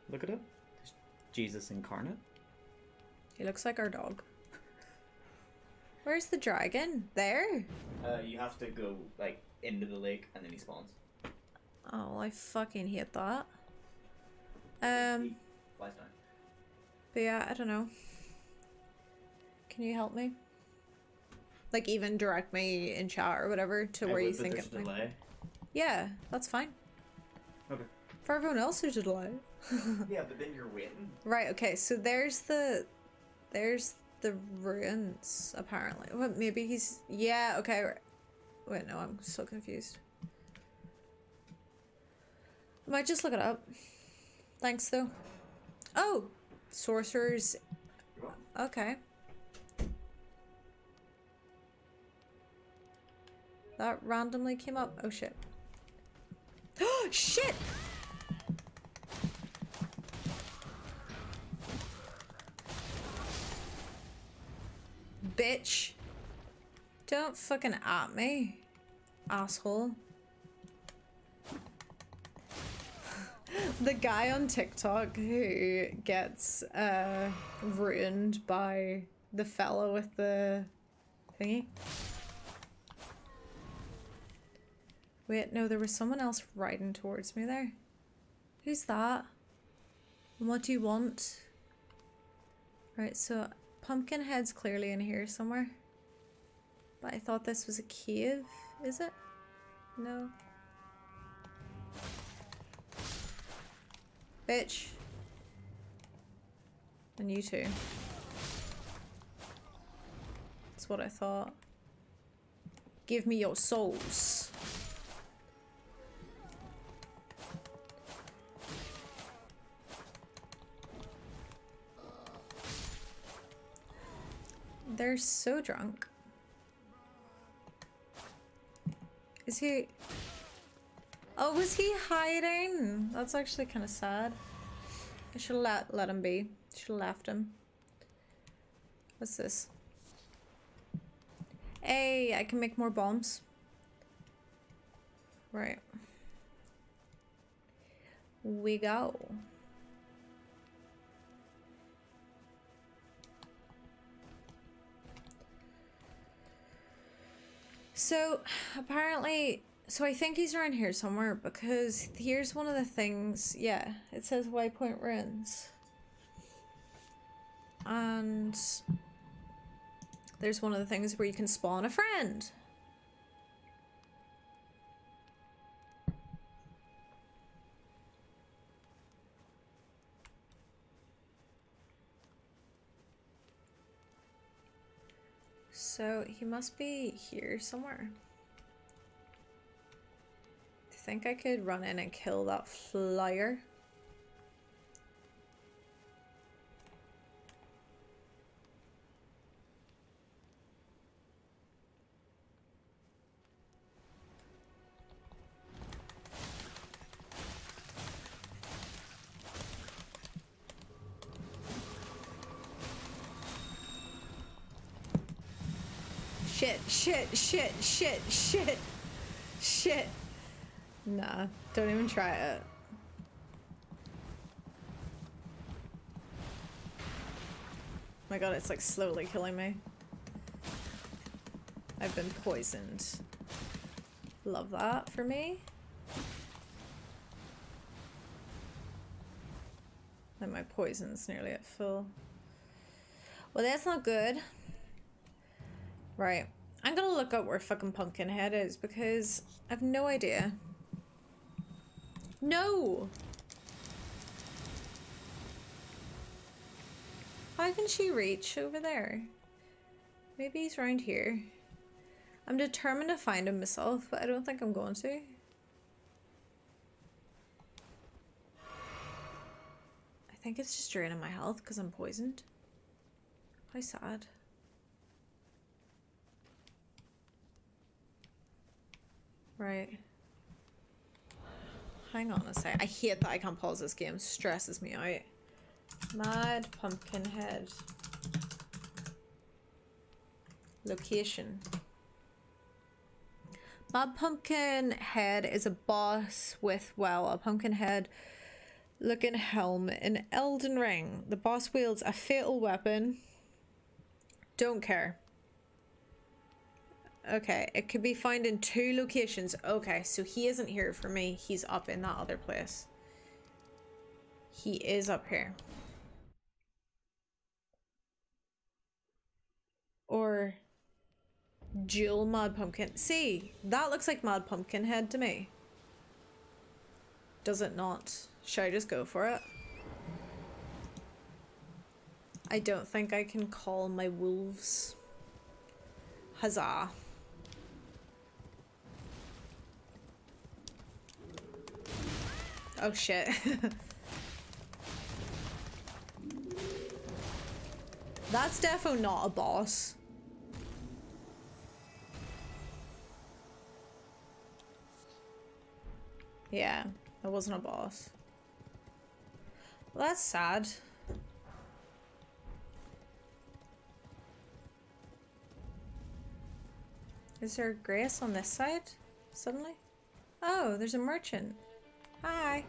Look at him. There's Jesus incarnate. He looks like our dog. Where's the dragon? There? You have to go, like, into the lake and then he spawns. Oh, I fucking hate that. He flies down. But yeah, I don't know. Can you help me? Like, even direct me in chat or whatever to where you think it's delay. Yeah, that's fine. Okay. For everyone else, there's a delay. Yeah, but then you're waiting. Right, okay, so there's the ruins, apparently. Well, maybe he's... Yeah, okay. Right. Wait, no, I'm so confused. I might just look it up. Thanks, though. Oh! Sorcerers. Okay. That randomly came up. Oh shit. Oh shit! Bitch. Don't fucking at me. Asshole. The guy on TikTok who gets ruined by the fella with the thingy. Wait, no, there was someone else riding towards me there. Who's that? What do you want? Right, so Pumpkinhead's clearly in here somewhere. But I thought this was a cave, is it? No. Bitch. And you too. That's what I thought. Give me your souls. They're so drunk. Is he... Oh, was he hiding? That's actually kind of sad. I should have let him be. Should have left him. What's this? Hey, I can make more bombs. Right. We go. So, apparently, so I think he's around here somewhere because here's one of the things, yeah, it says Waypoint Ruins. And there's one of the things where you can spawn a friend. So he must be here somewhere. I think I could run in and kill that flyer. Shit. Nah, don't even try it. My god, it's like slowly killing me. I've been poisoned. Love that for me. And my poison's nearly at full. Well, that's not good. Right. I'm gonna look up where fucking Pumpkinhead is because I've no idea. No! How can she reach over there? Maybe he's around here. I'm determined to find him myself, but I don't think I'm going to. I think it's just draining my health because I'm poisoned. How sad. Right. Hang on a sec. I hate that I can't pause this game. Stresses me out. Mad Pumpkinhead. Location. Mad Pumpkinhead is a boss with, well, a pumpkinhead looking helm in Elden Ring. The boss wields a fatal weapon. Don't care. Okay, it could be found in 2 locations. Okay, so he isn't here for me. He's up in that other place. He is up here. Or Jewel Mad Pumpkin. See, that looks like Mad Pumpkinhead to me. Does it not? Should I just go for it? I don't think I can call my wolves. Huzzah. Oh shit. That's defo not a boss. Yeah, that wasn't a boss. Well, that's sad. Is there grass on this side? Suddenly? Oh, there's a merchant. Hi.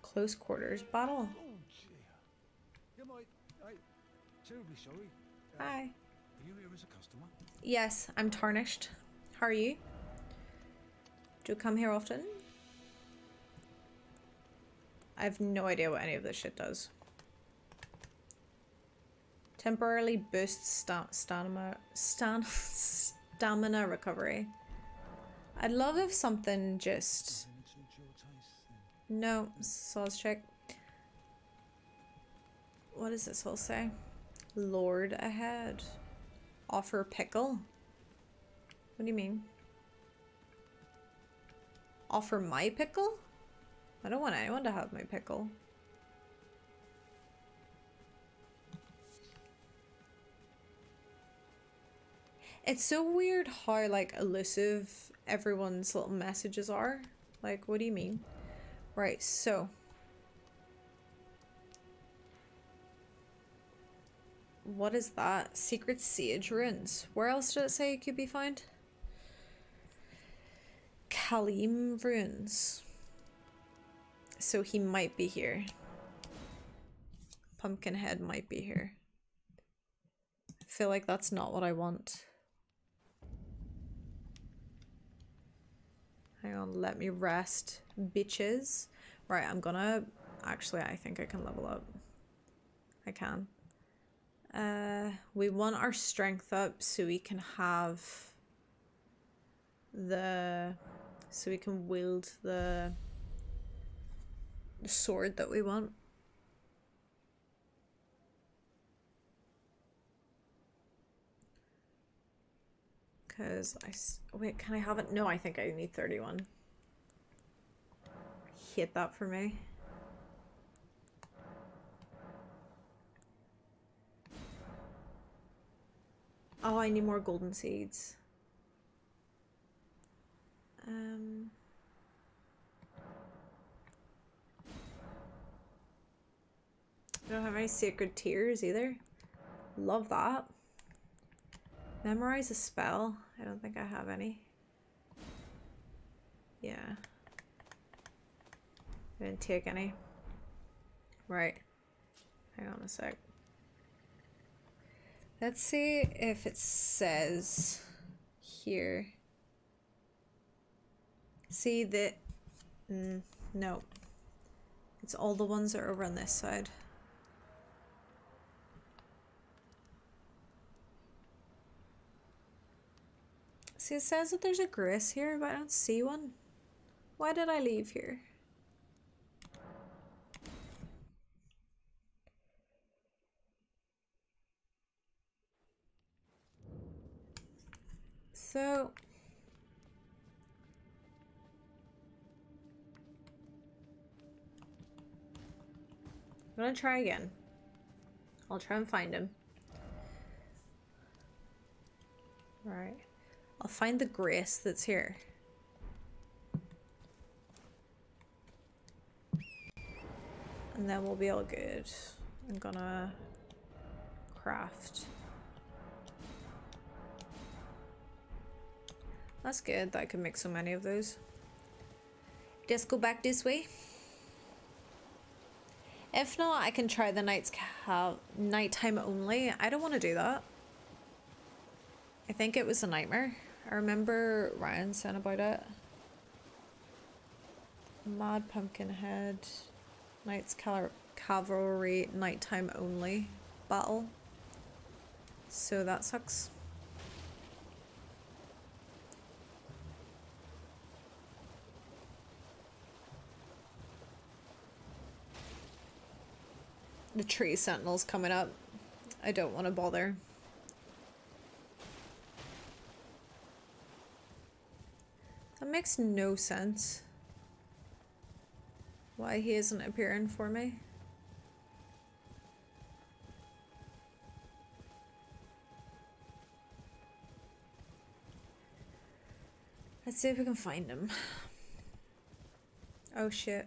Close quarters battle. Oh, dear. Am I terribly sorry. Hi. Are you here as a customer? Yes, I'm tarnished. How are you? Do you come here often? I have no idea what any of this shit does. Temporarily boosts stamina recovery. I'd love if something just... No, sauce check. What does this all say? Lord ahead. Offer pickle? What do you mean? Offer my pickle? I don't want anyone to have my pickle. It's so weird how, like, elusive everyone's little messages are. Like, what do you mean? Right, so. What is that? Secret Sage Ruins. Where else did it say it could be found? Colosseum Ruins. So he might be here. Pumpkinhead might be here. I feel like that's not what I want. Hang on, let me rest, bitches. Right, I'm gonna... Actually, I think I can level up. I can. We want our strength up so we can have the... So we can wield the sword that we want. Because wait, can I have it? No, I think I need 31. Hit that for me. Oh, I need more golden seeds. I don't have any sacred tears either. Love that. Memorize a spell. I don't think I have any. Yeah. I didn't take any. Right. Hang on a sec. Let's see if it says here. See that? No. It's all the ones that are over on this side. See, it says that there's a grace here, but I don't see one. Why did I leave here? So... I'm gonna try again. I'll try and find him. Right. I'll find the grace that's here. And then we'll be all good. I'm gonna craft. That's good that I can make so many of those. Just go back this way. If not, I can try the nighttime only. I don't want to do that. I think it was a nightmare. I remember Ryan saying about it. Mad Pumpkinhead. Night's Cavalry. Nighttime only. Battle. So that sucks. The Tree Sentinel's coming up. I don't want to bother. That makes no sense. Why he isn't appearing for me. Let's see if we can find him. Oh shit.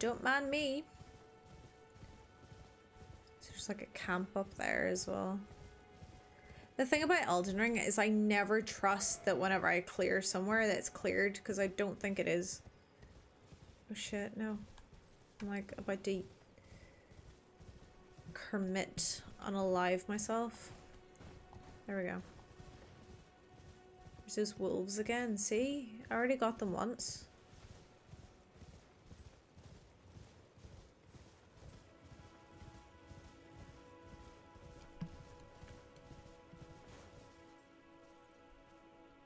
Don't mind me. There's like a camp up there as well. The thing about Elden Ring is I never trust that whenever I clear somewhere that it's cleared, because I don't think it is. Oh shit, no. I'm like about to commit unalive myself. There we go. There's those wolves again, see? I already got them once.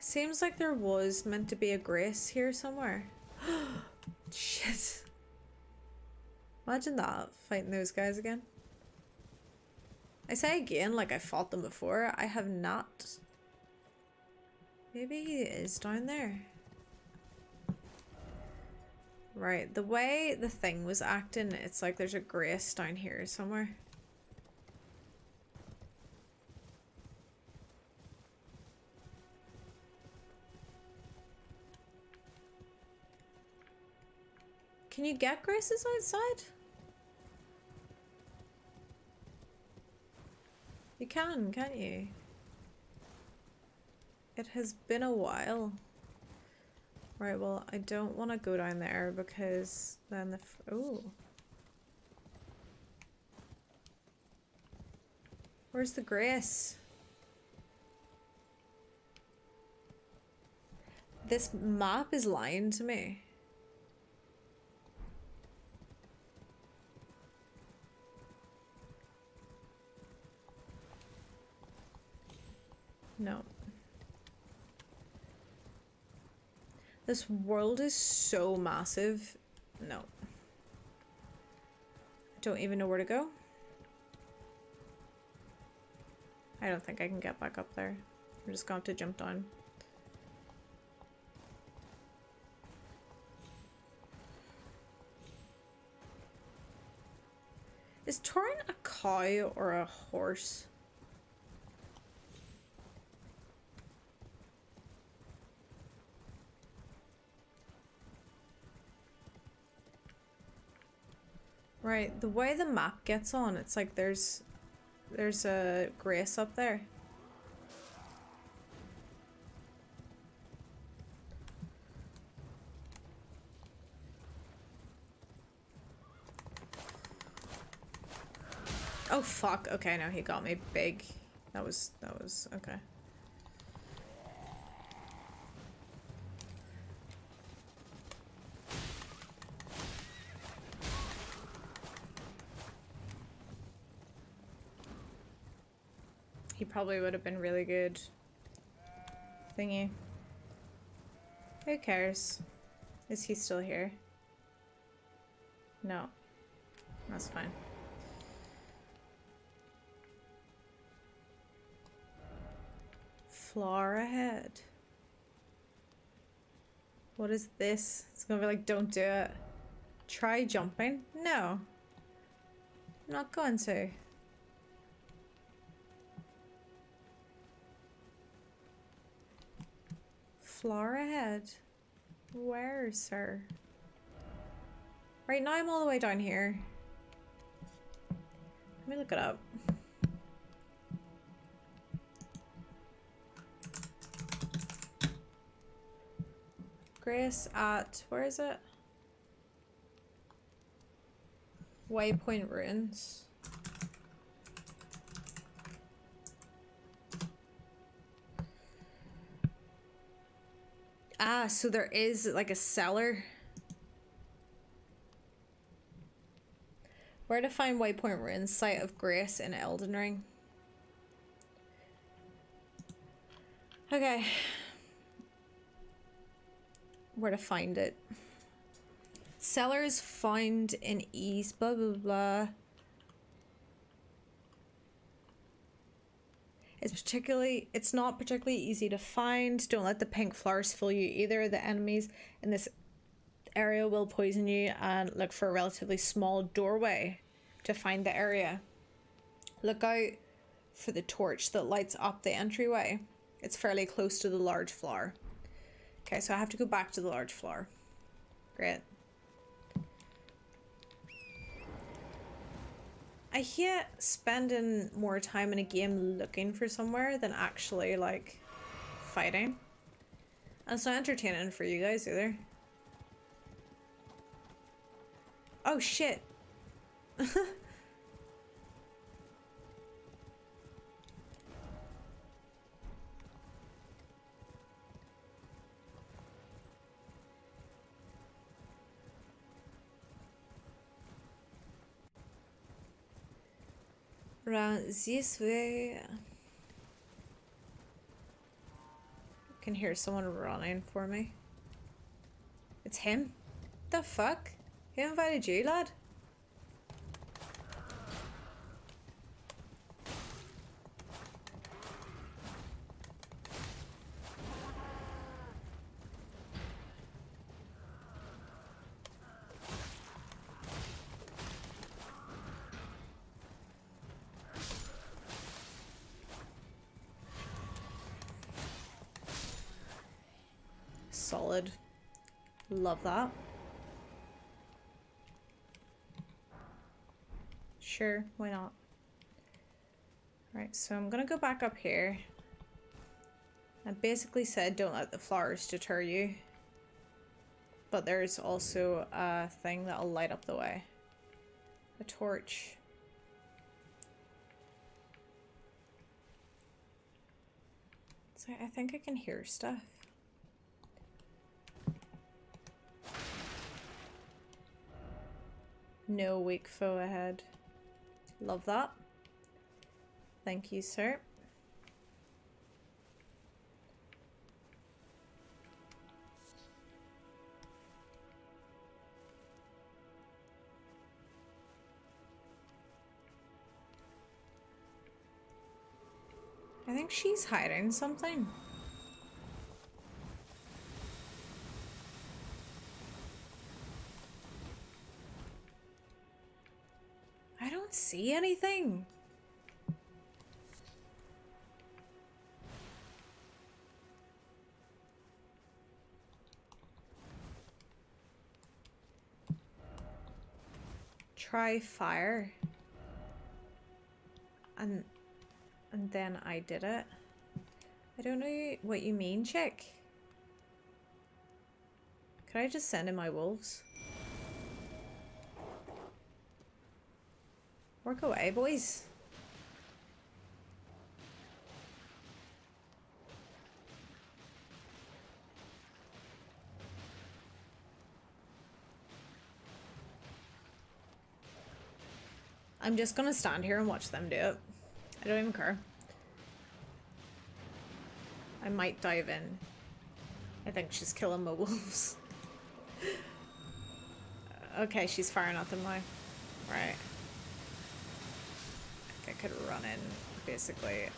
Seems like there was meant to be a grace here somewhere. Shit. Imagine that, fighting those guys again. I say again like I fought them before. I have not. Maybe he is down there. Right, the way the thing was acting, it's like there's a grace down here somewhere. Can you get graces outside? You can, can't you? It has been a while. Right, well, I don't want to go down there because then the... Oh. Where's the grace? This map is lying to me. No. This world is so massive. No. I don't even know where to go. I don't think I can get back up there. I'm just going to have to jump down. Is Torrent a cow or a horse? Right, the way the map gets on, it's like there's a grace up there. Oh fuck, okay, no, he got me big. That was okay. He probably would have been really good thingy. Who cares? Is he still here? No. That's fine. Flower ahead. What is this? It's gonna be like, don't do it. Try jumping? No. I'm not going to. Flower ahead. Where, sir? Right now I'm all the way down here. Let me look it up. Grace at, where is it? Waypoint Ruins. Ah, so there is like a cellar. Where to find Waypoint Ruins, site of Grace in Elden Ring. Okay. Where to find it. Cellar is found in East, blah, blah, blah. It's not particularly easy to find. Don't let the pink flowers fool you either. The enemies in this area will poison you, and look for a relatively small doorway to find the area. Look out for the torch that lights up the entryway. It's fairly close to the large flower. Okay, so I have to go back to the large floor. Great. I hate spending more time in a game looking for somewhere than actually, like, fighting. And it's not entertaining for you guys either. Oh, shit. Round this way. I can hear someone running for me. It's him? The fuck? He invited you, lad? Solid. Love that. Sure, why not? Alright, so I'm gonna go back up here. I basically said don't let the flowers deter you. But there's also a thing that'll light up the way. A torch. So I think I can hear stuff. No weak foe ahead. Love that. Thank you, sir. I think she's hiding something. I don't see anything. Try fire. And then I did it. I don't know what you mean, chick. Could I just send in my wolves? Work away, boys. I'm just gonna stand here and watch them do it. I don't even care. I might dive in. I think she's killing my wolves. Okay, she's firing at them now. Right. I think I could run in, basically, and...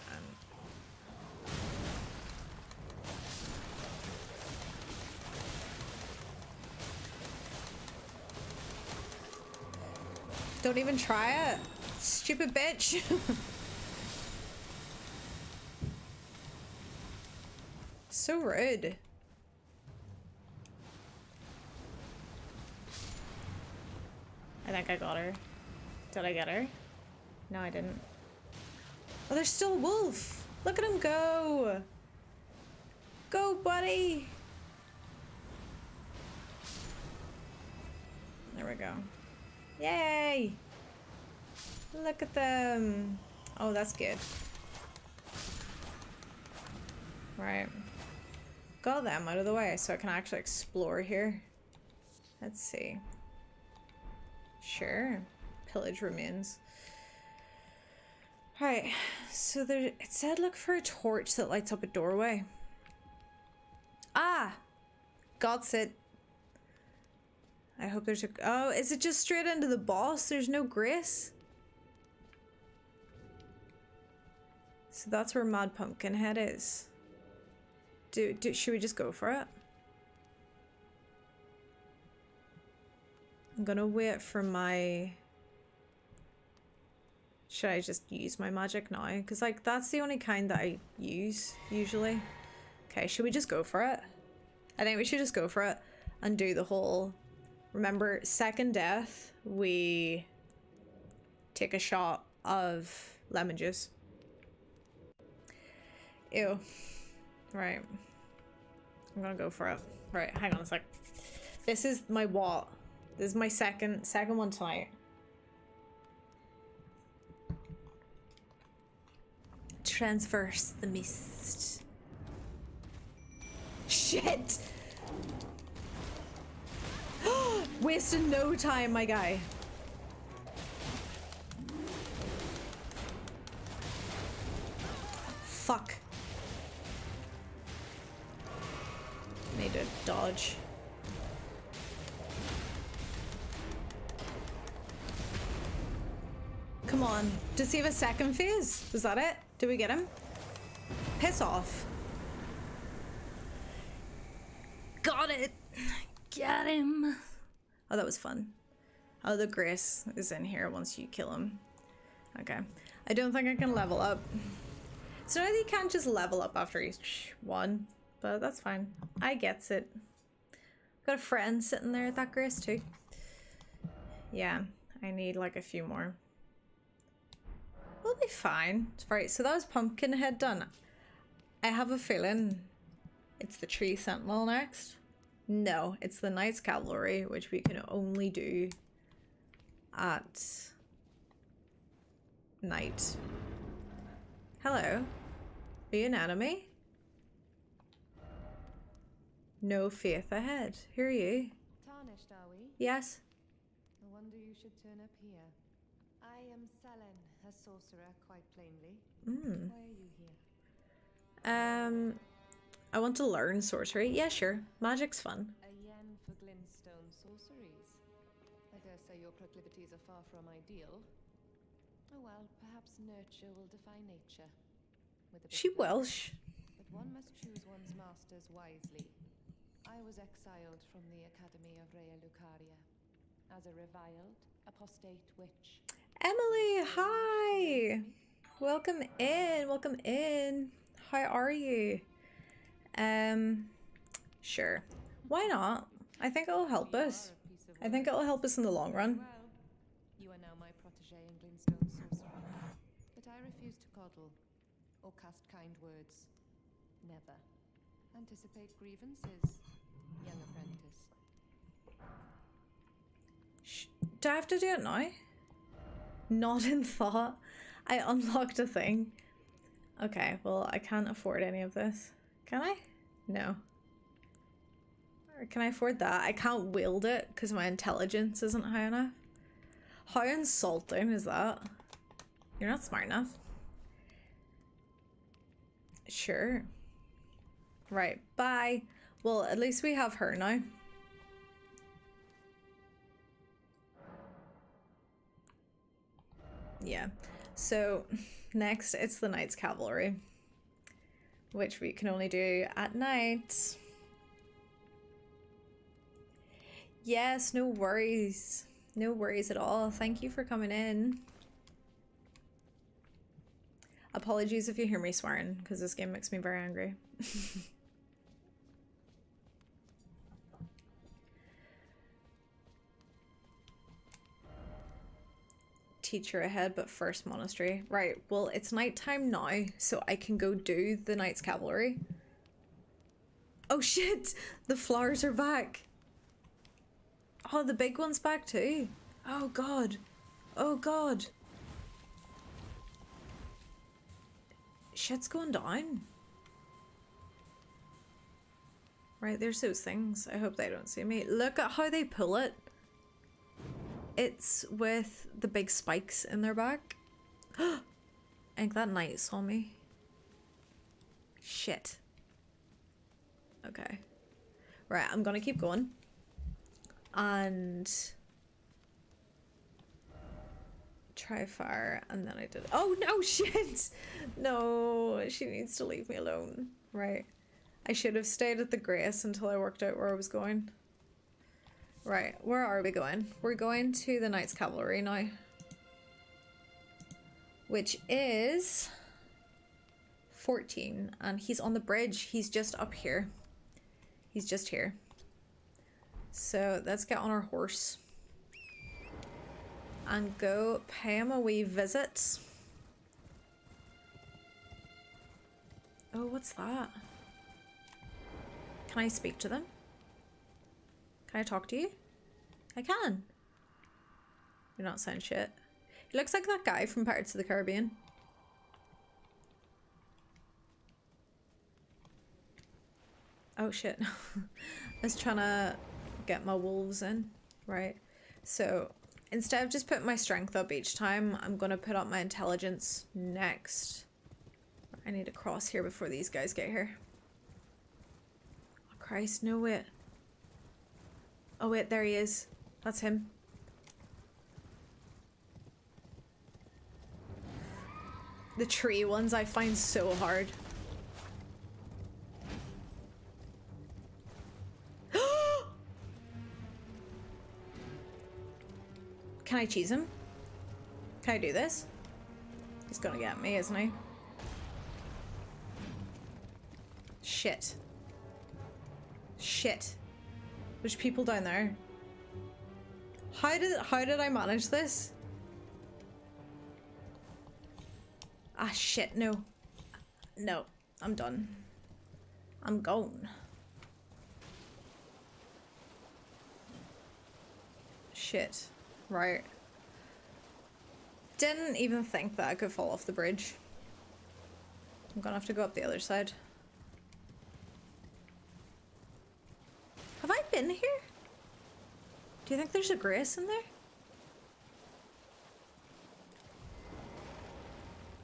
Don't even try it, stupid bitch. So rude. I think I got her. Did I get her? No, I didn't. Oh, there's still a wolf. Look at him go. Go, buddy. There we go. Yay! Look at them. Oh, that's good. Right. Got them out of the way so I can actually explore here. Let's see. Sure. Pillage remains. Alright. So there, it said look for a torch that lights up a doorway. Ah! Got it. I hope there's a... Oh, is it just straight into the boss? There's no grace? So that's where Mad Pumpkinhead is. Should we just go for it? I'm gonna wait for my... Should I just use my magic now? Because, like, that's the only kind that I use, usually. Okay, should we just go for it? I think we should just go for it and do the whole... Remember, second death, we take a shot of lemon juice. Ew. Right. I'm gonna go for it. Right, hang on a sec. This is my what? This is my second one tonight. Transverse the mist. Shit! Wasting no time, my guy. Fuck. Need to dodge. Come on. Does he have a second phase? Was that it? Did we get him? Piss off. Got it. Get him. Oh, that was fun. Oh, the grace is in here once you kill him. Okay. I don't think I can level up. So now you can't just level up after each one, but that's fine. I gets it. Got a friend sitting there at that grace too. Yeah, I need like a few more. We'll be fine. Right, so that was Pumpkinhead done. I have a feeling it's the Tree Sentinel next. No, it's the Night's Cavalry, which we can only do at night. Hello. Be an enemy? No faith ahead. Who are you? Tarnished, are we? Yes. No wonder you should turn up here. I am Sellen, a sorcerer, quite plainly. Mm. Why are you here? I want to learn sorcery. Yeah, sure. Magic's fun. A yen for glintstone sorceries. I dare say your proclivities are far from ideal. Oh well, perhaps nurture will defy nature. She Welsh? But one must choose one's masters wisely. I was exiled from the Academy of Raya Lucaria as a reviled apostate witch. Emily, hi! Welcome in, welcome in. How are you? Sure. Why not? I think it'll help us. I think it'll help us in the long run. You are now my protege in Glinstone sorcery, but I refuse to coddle or cast kind words. Never anticipate grievances, young apprentice. Do I have to do it now? Not in thought. I unlocked a thing. Okay, well, I can't afford any of this. Can I? No. Or can I afford that? I can't wield it because my intelligence isn't high enough. How insulting is that? You're not smart enough. Sure. Right, bye. Well, at least we have her now. Yeah. So, next, it's the Night's Cavalry, which we can only do at night. Yes, no worries. No worries at all. Thank you for coming in. Apologies if you hear me swearing, because this game makes me very angry. Teacher ahead, but first monastery. Right, well, it's nighttime now, so I can go do the Night's Cavalry. Oh shit! The flowers are back! Oh, the big one's back too! Oh god! Oh god! Shit's going down! Right, there's those things. I hope they don't see me. Look at how they pull it! It's with the big spikes in their back. I think that knight saw me. Shit. Okay. Right, I'm gonna keep going. And... try fire, and then I did- oh no, shit! No, she needs to leave me alone. Right. I should have stayed at the Grace until I worked out where I was going. Right, where are we going? We're going to the Knights Cavalry now. Which is... 14, and he's on the bridge. He's just up here. He's just here. So let's get on our horse. And go pay him a wee visit. Oh, what's that? Can I speak to them? Can I talk to you? I can. You're not saying shit. He looks like that guy from Pirates of the Caribbean. Oh shit. I was trying to get my wolves in. Right. So instead of just putting my strength up each time, I'm gonna put up my intelligence next. I need to cross here before these guys get here. Oh Christ, no way. Oh wait, there he is. That's him. The tree ones I find so hard. Can I cheese him? Can I do this? He's gonna get me, isn't he? Shit. Shit. There's people down there. How did I manage this? Ah shit, no. No, I'm done. I'm gone. Shit. Right. Didn't even think that I could fall off the bridge. I'm gonna have to go up the other side. Have I been here? Do you think there's a Grace in there?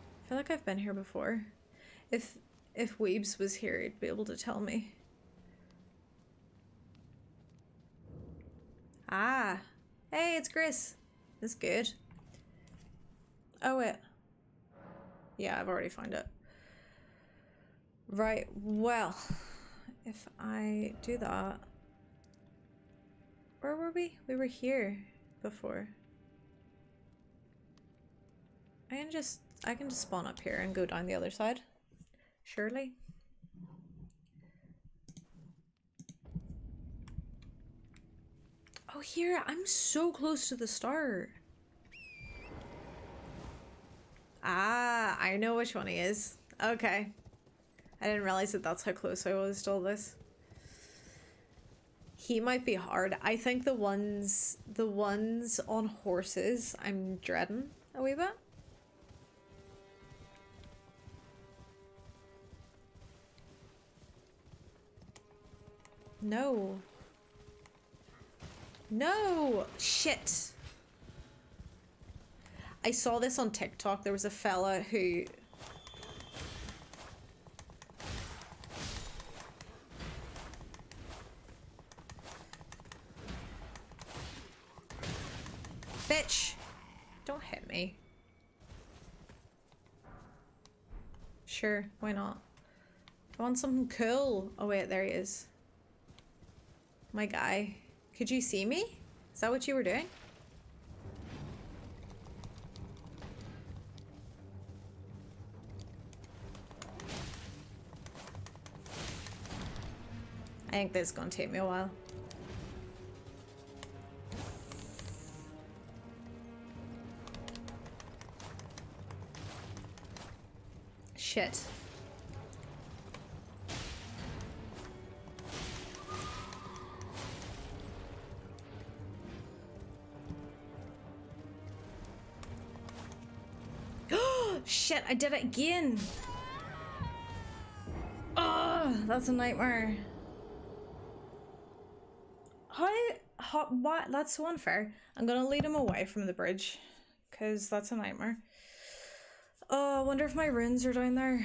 I feel like I've been here before. If Weebs was here, he'd be able to tell me. Ah! Hey, it's Grace! That's good. Oh wait. Yeah, I've already found it. Right, well, if I do that, where were we? We were here before. I can just spawn up here and go down the other side, surely. Oh, here, I'm so close to the star. Ah, I know which one he is. Okay. I didn't realize that that's how close I was to all this. He might be hard. I think the ones on horses, I'm dreading a wee bit. No. No! Shit! I saw this on TikTok. There was a fella who... Bitch! Don't hit me. Sure, why not? I want something cool. Oh wait, there he is. My guy. Could you see me? Is that what you were doing? I think this is gonna take me a while. Shit. Shit, I did it again. Oh, that's a nightmare. What? That's so unfair. I'm gonna lead him away from the bridge because that's a nightmare. Oh, I wonder if my runes are down there.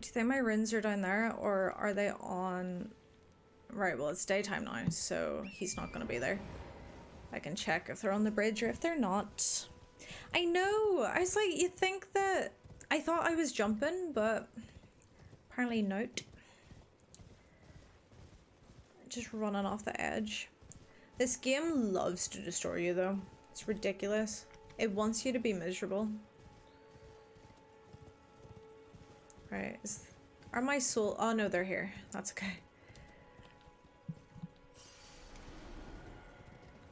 Do you think my runes are down there or are they on... Right, well, it's daytime now, so he's not gonna be there. I can check if they're on the bridge or if they're not. I know! I was like, you think that... I thought I was jumping, but apparently not. Just running off the edge. This game loves to destroy you though. It's ridiculous. It wants you to be miserable. Right. Are my soul... Oh no, they're here. That's okay.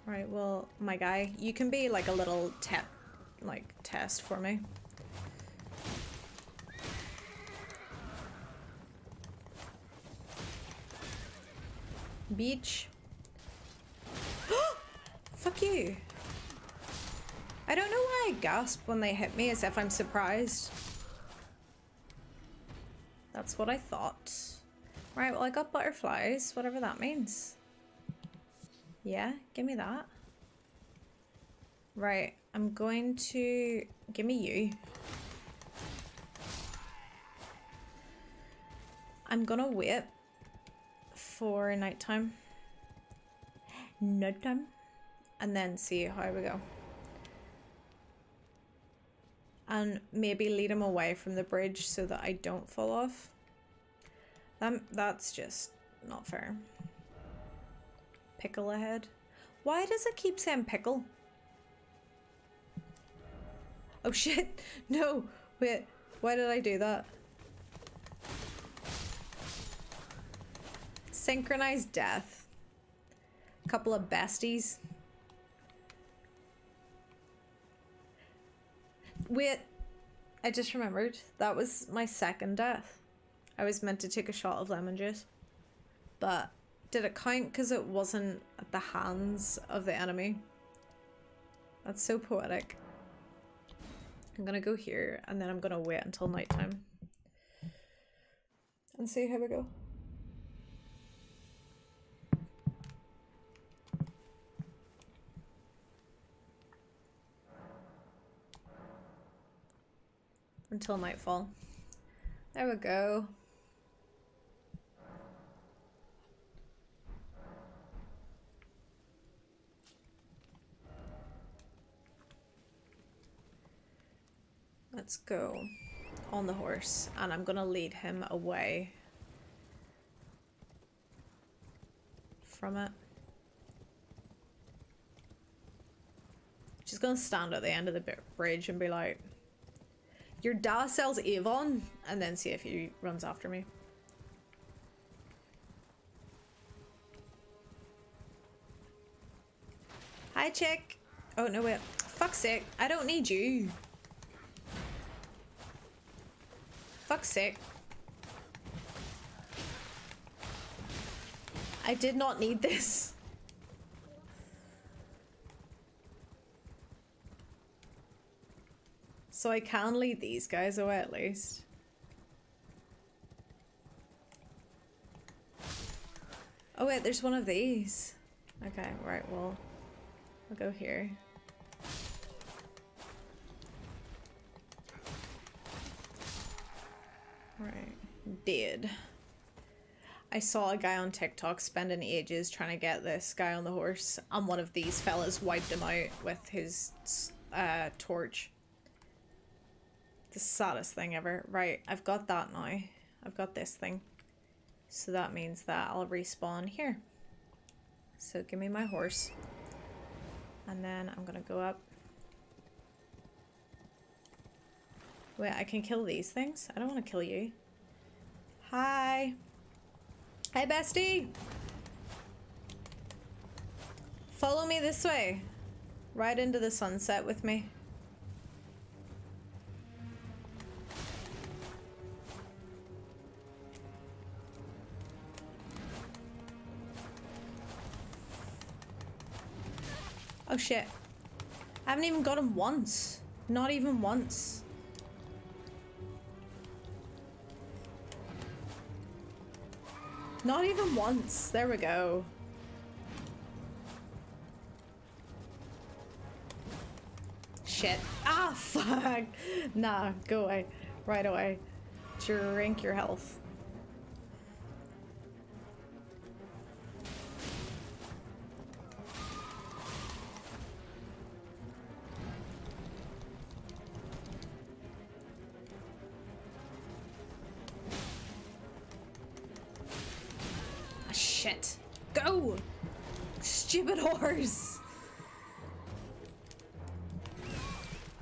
Right, well, my guy, you can be like a little test for me. Beach. Fuck you. I don't know why I gasp when they hit me as if I'm surprised. That's what I thought. Right, well, I got butterflies, whatever that means. Yeah, give me that. Right, I'm going to... Give me you. I'm gonna wait for nighttime. Nighttime. And then see how we go. And maybe lead him away from the bridge so that I don't fall off. That's just not fair. Pickle ahead. Why does it keep saying pickle? Oh shit! No! Wait, why did I do that? Synchronized death. Couple of besties. Wait, I just remembered. That was my second death. I was meant to take a shot of lemon juice. But... Did it count because it wasn't at the hands of the enemy? That's so poetic. I'm gonna go here and then I'm gonna wait until nighttime. And see how we go. Until nightfall. There we go. Let's go. on the horse and I'm gonna lead him away from it. She's gonna stand at the end of the bridge and be like, your dad sells Avon, and then see if he runs after me. Hi, chick. Oh, no, wait. Fuck's sake. I don't need you. Fuck's sake. I did not need this. So I can lead these guys away at least. Oh wait, there's one of these. Okay, right, well, I'll go here. Right, dead. I saw a guy on TikTok spending ages trying to get this guy on the horse, and one of these fellas wiped him out with his torch. The saddest thing ever. Right, I've got that now. I've got this thing. So that means that I'll respawn here. So give me my horse. And then I'm gonna go up. Wait, I can kill these things? I don't want to kill you. Hi. Hi, bestie. Follow me this way. Right into the sunset with me. Oh shit. I haven't even got him once. Not even once. Not even once. There we go. Shit. Ah, fuck. Nah, go away. Right away. Drink your health.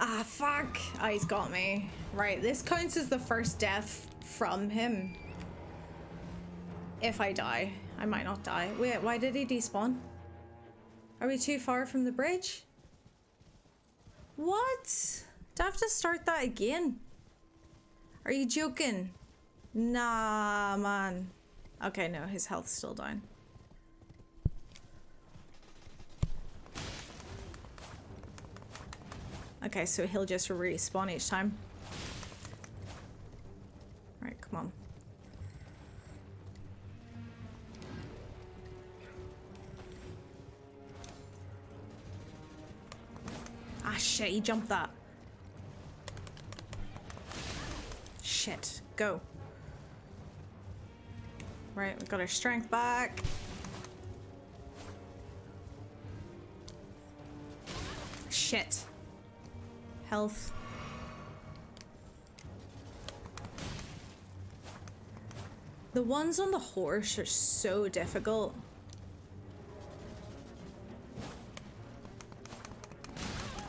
Ah, fuck. Oh, he's got me. Right, this counts as the first death from him. If I die. I might not die. Wait, why did he despawn? Are we too far from the bridge? What? Do I have to start that again? Are you joking? Nah, man. Okay, no, his health's still down. Okay, so he'll just respawn each time. Right, come on. Ah, shit, he jumped that. Shit, go. Right, we've got our strength back. Shit. Health. The ones on the horse are so difficult.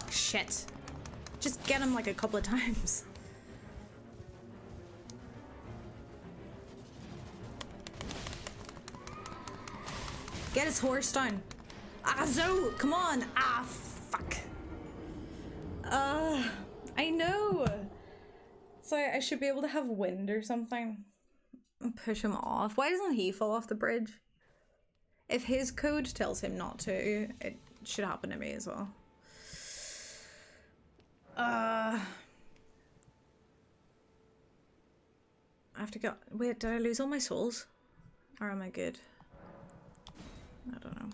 Shit. Just get him like a couple of times. Get his horse down. Ah, Zo! Come on! Ah, fuck. I know. So I should be able to have wind or something. Push him off. Why doesn't he fall off the bridge? If his code tells him not to, it should happen to me as well. I have to go. Wait, did I lose all my souls? Or am I good? I don't know.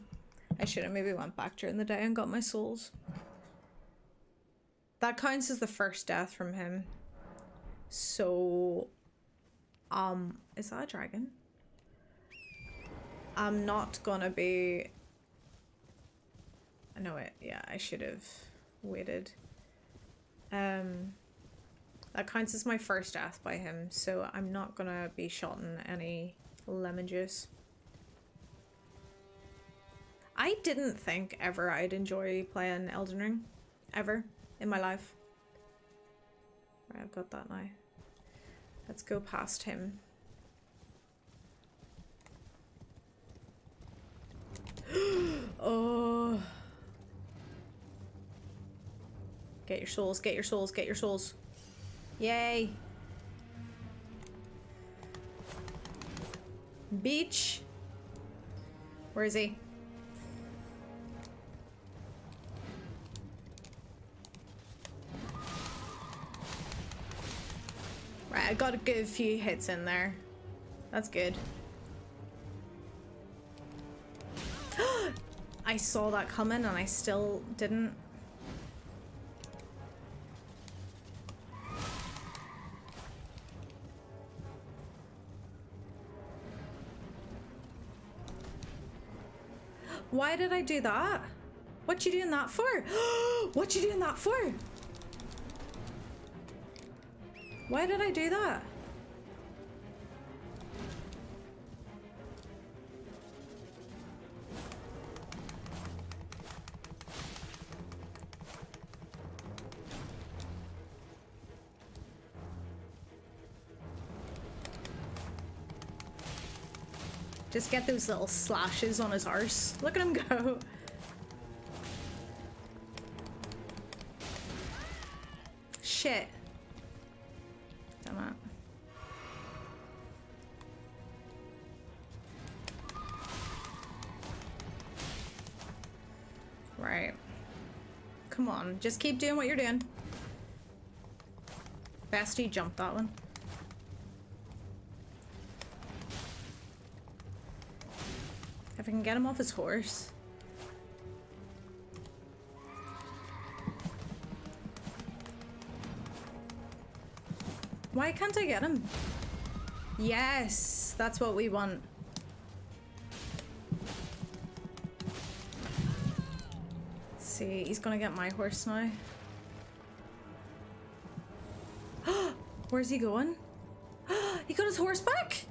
I should have maybe went back during the day and got my souls. That counts as the first death from him. So, is that a dragon? I'm not gonna be... I know it. Yeah, I should have waited. That counts as my first death by him, so I'm not gonna be shotting any lemon juice. I didn't think ever I'd enjoy playing Elden Ring, ever, in my life. Right, I've got that now. Let's go past him. Oh. Get your souls, get your souls, get your souls. Yay. Beach. Where is he? Right, I got a good few hits in there. That's good. I saw that coming and I still didn't. Why did I do that? What you doing that for? What you doing that for? Why did I do that? Just get those little slashes on his arse. Look at him go. Shit. Damn it. Right. Come on, just keep doing what you're doing. Bestie jumped that one. If I can get him off his horse. Why can't I get him? Yes, that's what we want. See, he's gonna get my horse now. Where's he going? He got his horse back?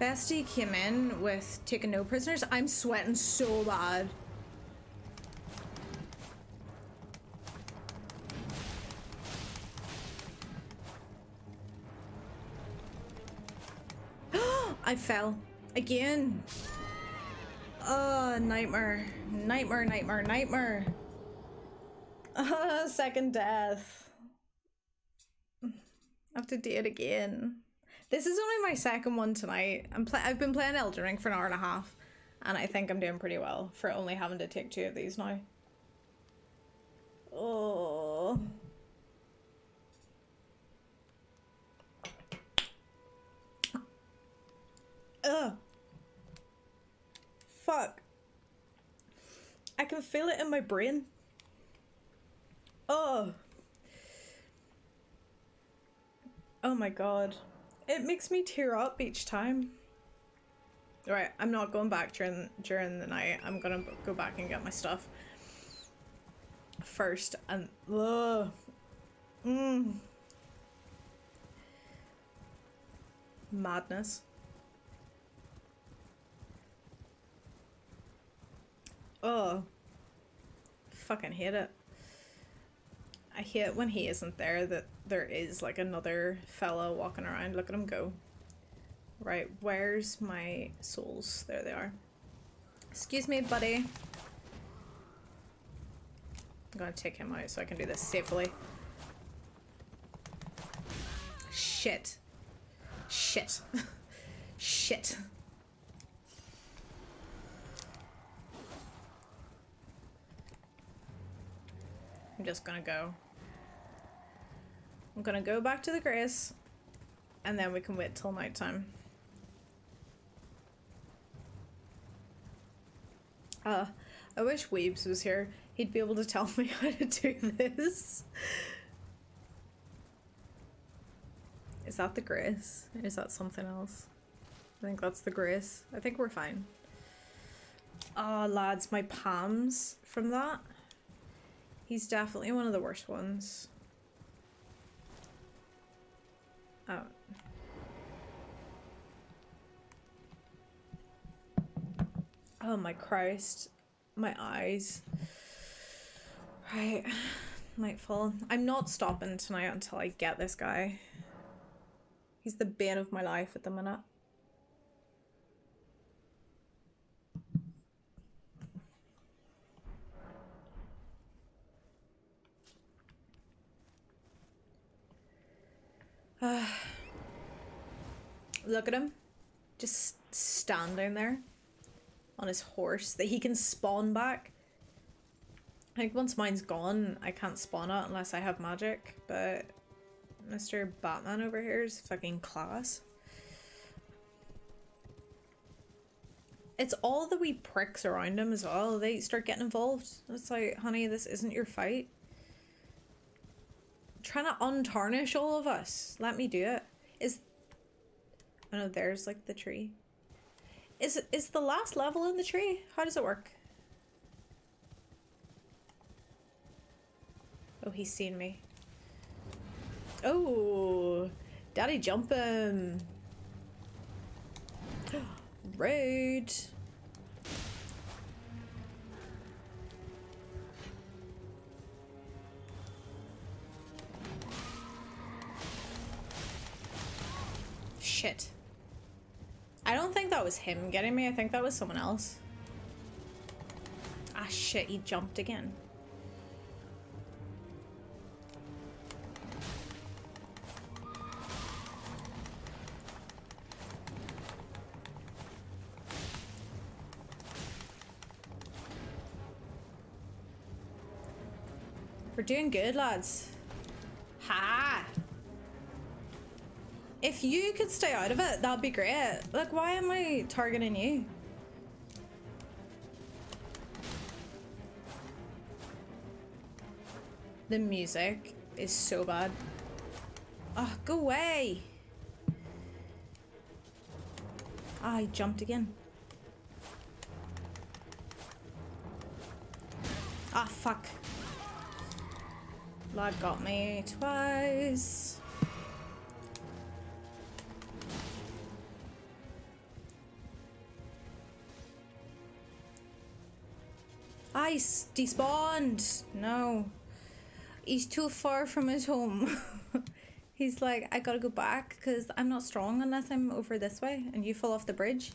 Bestie came in with taking no prisoners. I'm sweating so bad. I fell. Again. Oh, nightmare. Nightmare, nightmare, nightmare. Oh, second death. I have to do it again. This is only my second one tonight. I've been playing Elden Ring for an hour and a half, and I think I'm doing pretty well for only having to take two of these now. Oh. Ugh. Fuck. I can feel it in my brain. Oh. Oh my god. It makes me tear up each time. Right, I'm not going back during the night. I'm gonna go back and get my stuff first. And madness. Oh, fucking hate it. I hate when he isn't there, that there is like another fella walking around. Look at him go. Right, where's my souls? There they are. Excuse me, buddy. I'm gonna take him out so I can do this safely. Shit. Shit. Shit. I'm just gonna go. I'm gonna go back to the grace, and then we can wait till night time. I wish Weebs was here. He'd be able to tell me how to do this. Is that the grace? Is that something else? I think that's the grace. I think we're fine. Ah, lads, my palms from that. He's definitely one of the worst ones. Oh. Oh my Christ. My eyes. Right. Nightfall. I'm not stopping tonight until I get this guy. He's the bane of my life at the minute. Look at him. Just standing there on his horse that he can spawn back. I think once mine's gone, I can't spawn it unless I have magic, but Mr. Batman over here is fucking class. It's all the wee pricks around him as well. They start getting involved. It's like, honey, this isn't your fight. I'm trying to untarnish all of us. Let me do it. Is... oh no, there's like the tree. Is the last level in the tree? How does it work? Oh, he's seen me. Oh, daddy jump him. Rude. Shit. I don't think that was him getting me. I think that was someone else. Ah, shit, he jumped again. We're doing good, lads. Ha! If you could stay out of it, that'd be great. Like, why am I targeting you? The music is so bad. Oh, go away! Ah, I jumped again. Ah, fuck. Lad got me twice. I despawned. No, he's too far from his home. He's like, I gotta go back because I'm not strong unless I'm over this way and you fall off the bridge.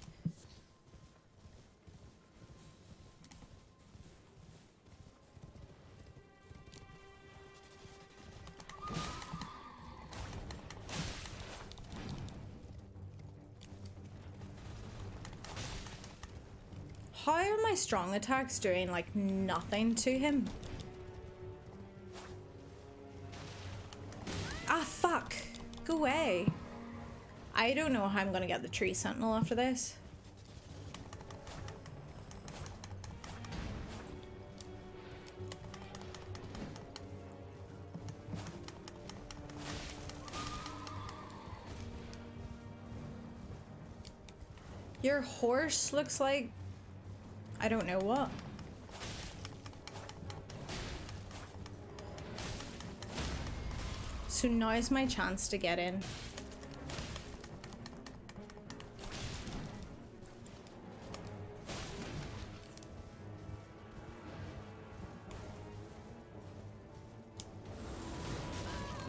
How are my strong attacks doing like nothing to him? Ah, fuck! Go away! I don't know how I'm gonna get the Tree Sentinel after this. Your horse looks like... I don't know what. So now is my chance to get in.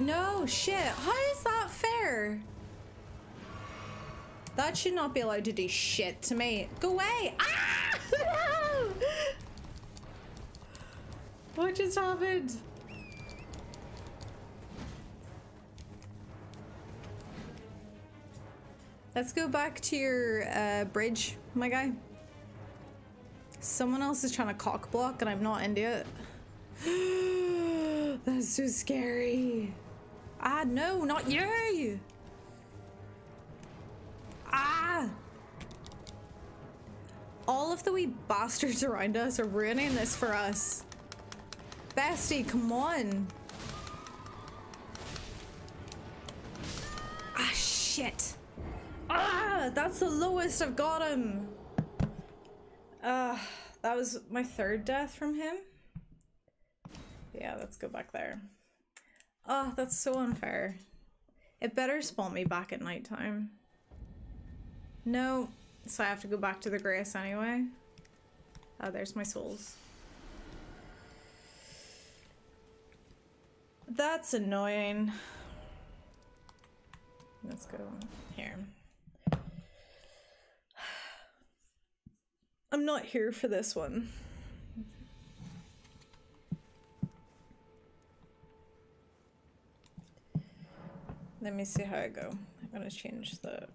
No, shit. How is that fair? That should not be allowed to do shit to me. Go away. Ah! What just happened? Let's go back to your bridge, my guy. Someone else is trying to cock block and I'm not into it. That's so scary. Ah, no, not you. Ah. All of the wee bastards around us are ruining this for us. Bestie, come on. Ah, shit. Ah, that's the lowest I've got him. That was my third death from him. Yeah. yeah, let's go back there. Oh, that's so unfair. It better spawn me back at nighttime. No, so I have to go back to the grace anyway. Oh, there's my souls. That's annoying. Let's go here. I'm not here for this one. Let me see how I go. I'm gonna change the...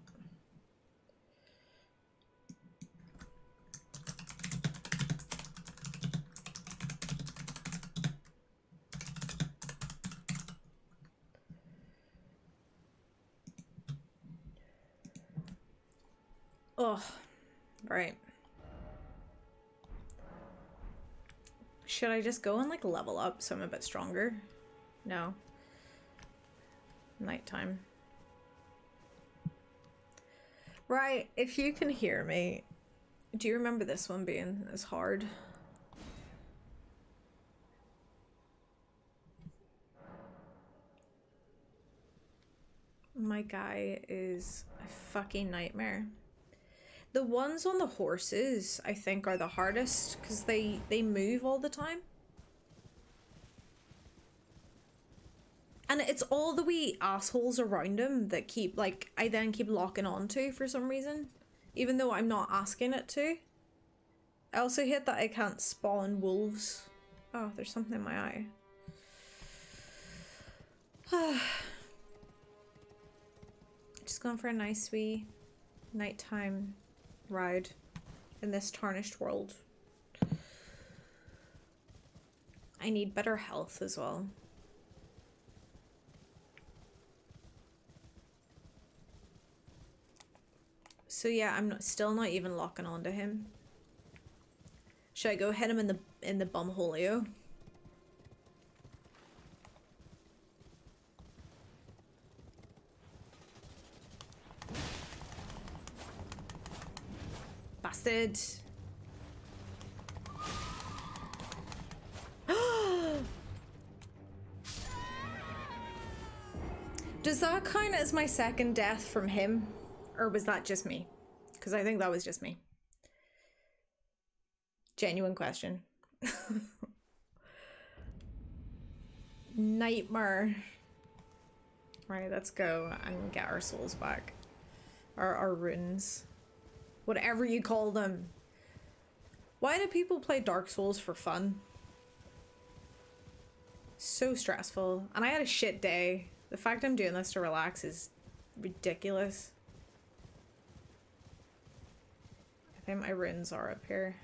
Oh, right. Should I just go and like level up so I'm a bit stronger? No. Nighttime. Right, if you can hear me, do you remember this one being as hard? My guy is a fucking nightmare. The ones on the horses, I think, are the hardest because they move all the time. And it's all the wee assholes around him that keep, like, I then keep locking onto for some reason, even though I'm not asking it to. I also hate that I can't spawn wolves. Oh, there's something in my eye. Just going for a nice wee nighttime ride in this tarnished world. I need better health as well. So yeah, I'm still not even locking onto him. Should I go hit him in the bumholio? Bastard. Does that count as my second death from him? Or was that just me? Because I think that was just me. Genuine question. Nightmare. Right, let's go and get our souls back. Or our runes. Whatever you call them. Why do people play Dark Souls for fun? So stressful. And I had a shit day. The fact I'm doing this to relax is ridiculous. I think my runes are up here.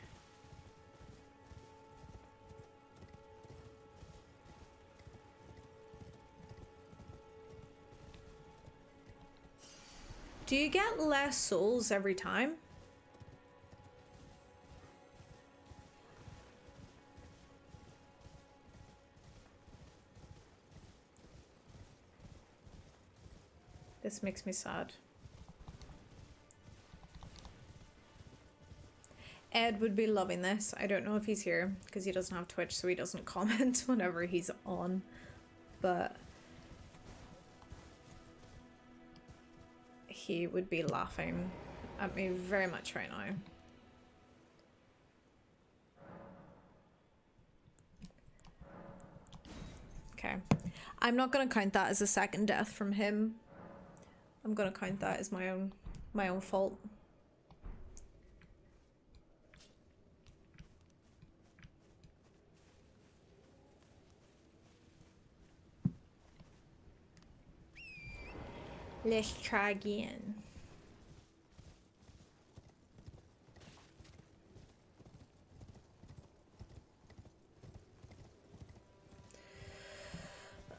Do you get less souls every time? This makes me sad. Ed would be loving this. I don't know if he's here because he doesn't have Twitch, so he doesn't comment whenever he's on, but he would be laughing at me very much right now. Okay. I'm not going to count that as a second death from him. I'm going to count that as my own fault. Let's try again.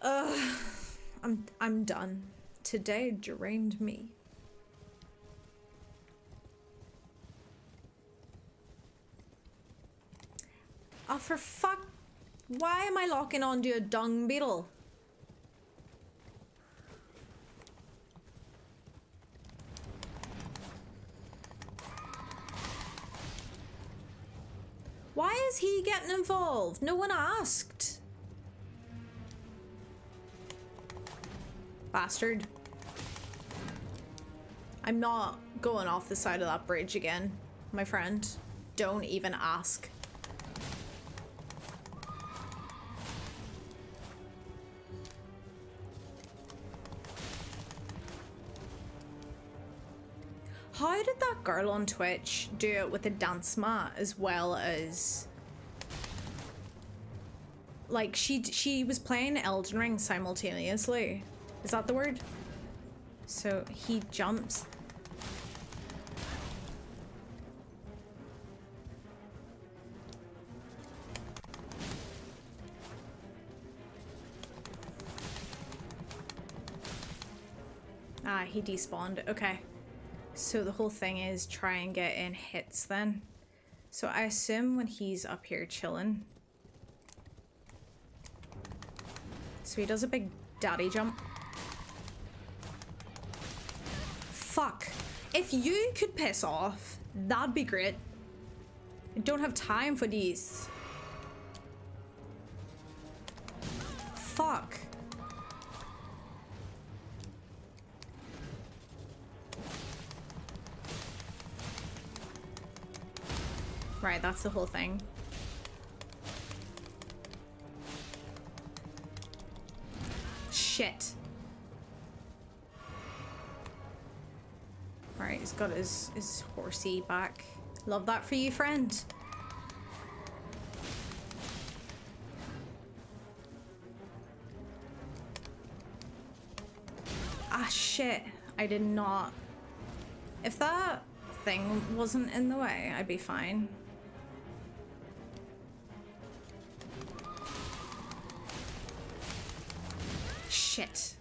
Ugh, I'm done. Today drained me. Oh, for fuck! Why am I locking onto a dung beetle? Why is he getting involved? No one asked. Bastard. I'm not going off the side of that bridge again, my friend. Don't even ask. How did that girl on Twitch do it with a dance mat as well as... Like, she was playing Elden Ring simultaneously. Is that the word? So he jumps. Ah, he despawned. Okay. So the whole thing is try and get in hits then. So I assume when he's up here chilling. So he does a big daddy jump. Fuck. If you could piss off, that'd be great. I don't have time for these. Fuck. Right, that's the whole thing. Shit. Right, he's got his horsey back. Love that for you, friend. Ah, shit. I did not... If that thing wasn't in the way, I'd be fine. Shit.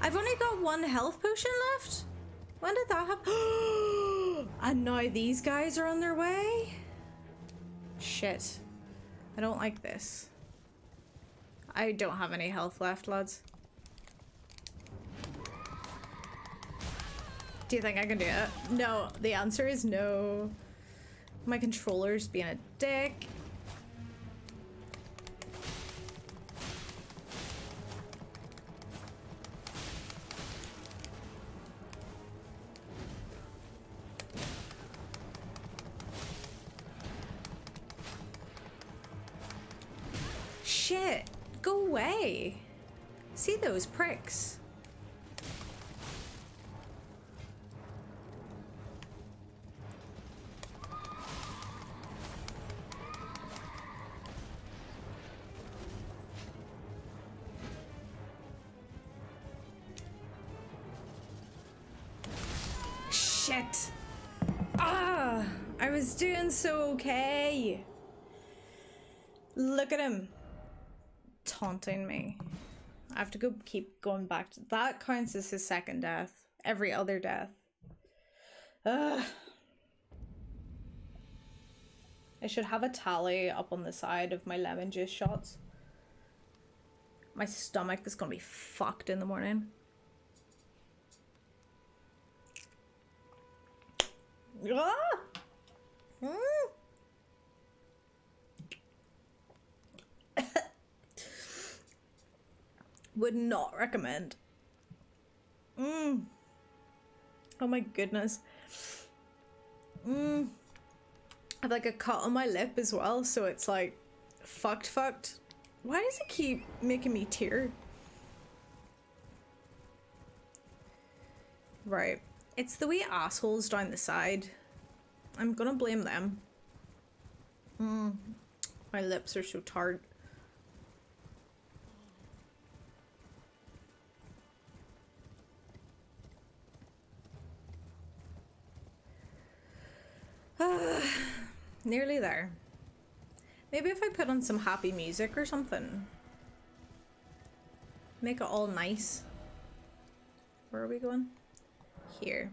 I've only got one health potion left? When did that happen? And now these guys are on their way? Shit. I don't like this. I don't have any health left, lads. Do you think I can do it? No. The answer is no. My controller's being a dick. See those pricks. Shit. Ah, I was doing so okay. Look at him. Taunting me. I have to go keep going back to that. Counts as his second death. Every other death. Ugh. I should have a tally up on the side of my lemon juice shots. My stomach is gonna be fucked in the morning. Ah! Mm. Would not recommend. Mm. Oh my goodness. Mm. I have like a cut on my lip as well, so it's like fucked. Why does it keep making me tear? Right. It's the wee assholes down the side. I'm gonna blame them. Mm. My lips are so tart. Nearly there. Maybe if I put on some happy music or something. Make it all nice. Where are we going? Here.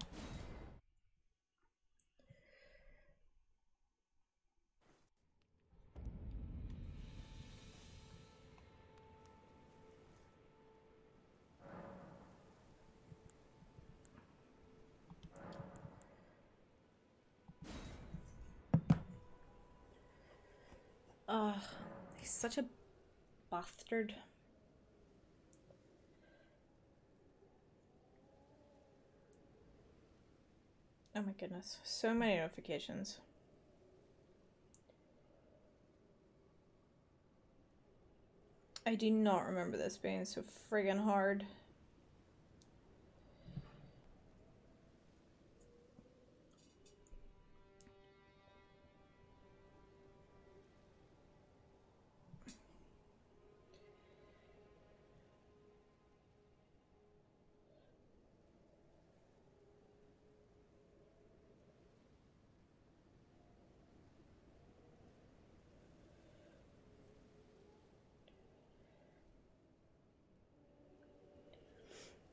He's such a bastard. Oh my goodness, so many notifications. I do not remember this being so friggin' hard.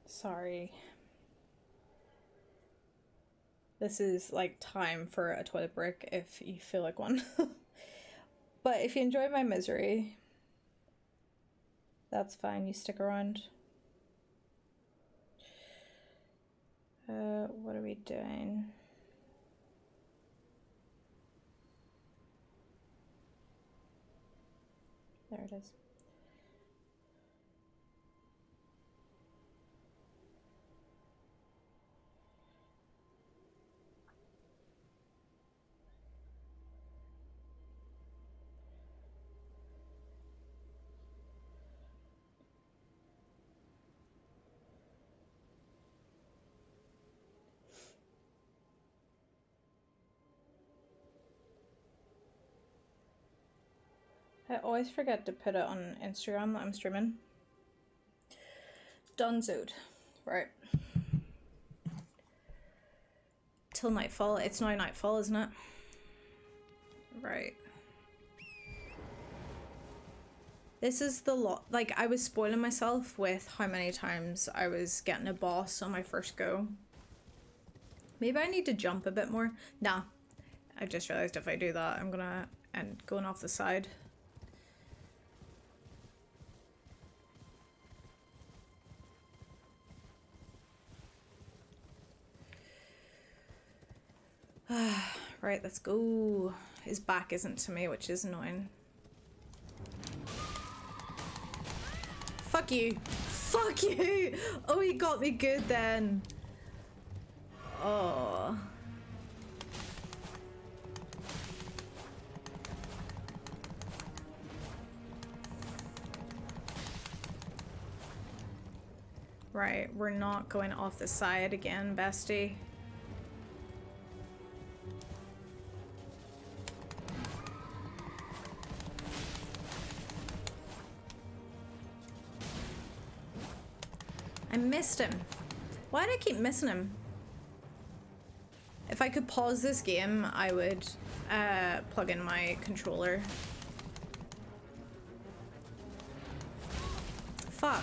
Sorry. This is like time for a toilet break if you feel like one. But if you enjoy my misery, that's fine, you stick around. What are we doing? There it is. I always forget to put it on Instagram that I'm streaming. Dunzoed. Right. Till nightfall. It's now nightfall, isn't it? Right. This is the lot. Like, I was spoiling myself with how many times I was getting a boss on my first go. Maybe I need to jump a bit more. Nah. I just realized if I do that, I'm gonna end going off the side. Right, let's go. His back isn't to me, which is annoying. Fuck you. Fuck you. Oh, he got me good then. Oh. Right, we're not going off the side again, bestie. I missed him. Why do I keep missing him? If I could pause this game, I would plug in my controller. Fuck.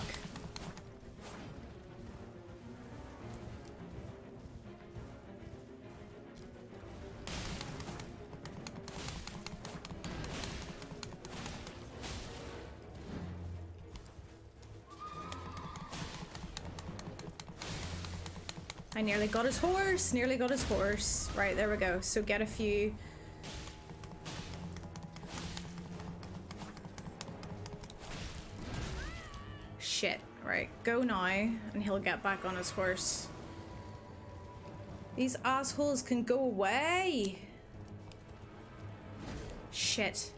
I nearly got his horse, nearly got his horse. Right, there we go. So get a few. Shit, right. Go now, and he'll get back on his horse. These assholes can go away. Shit.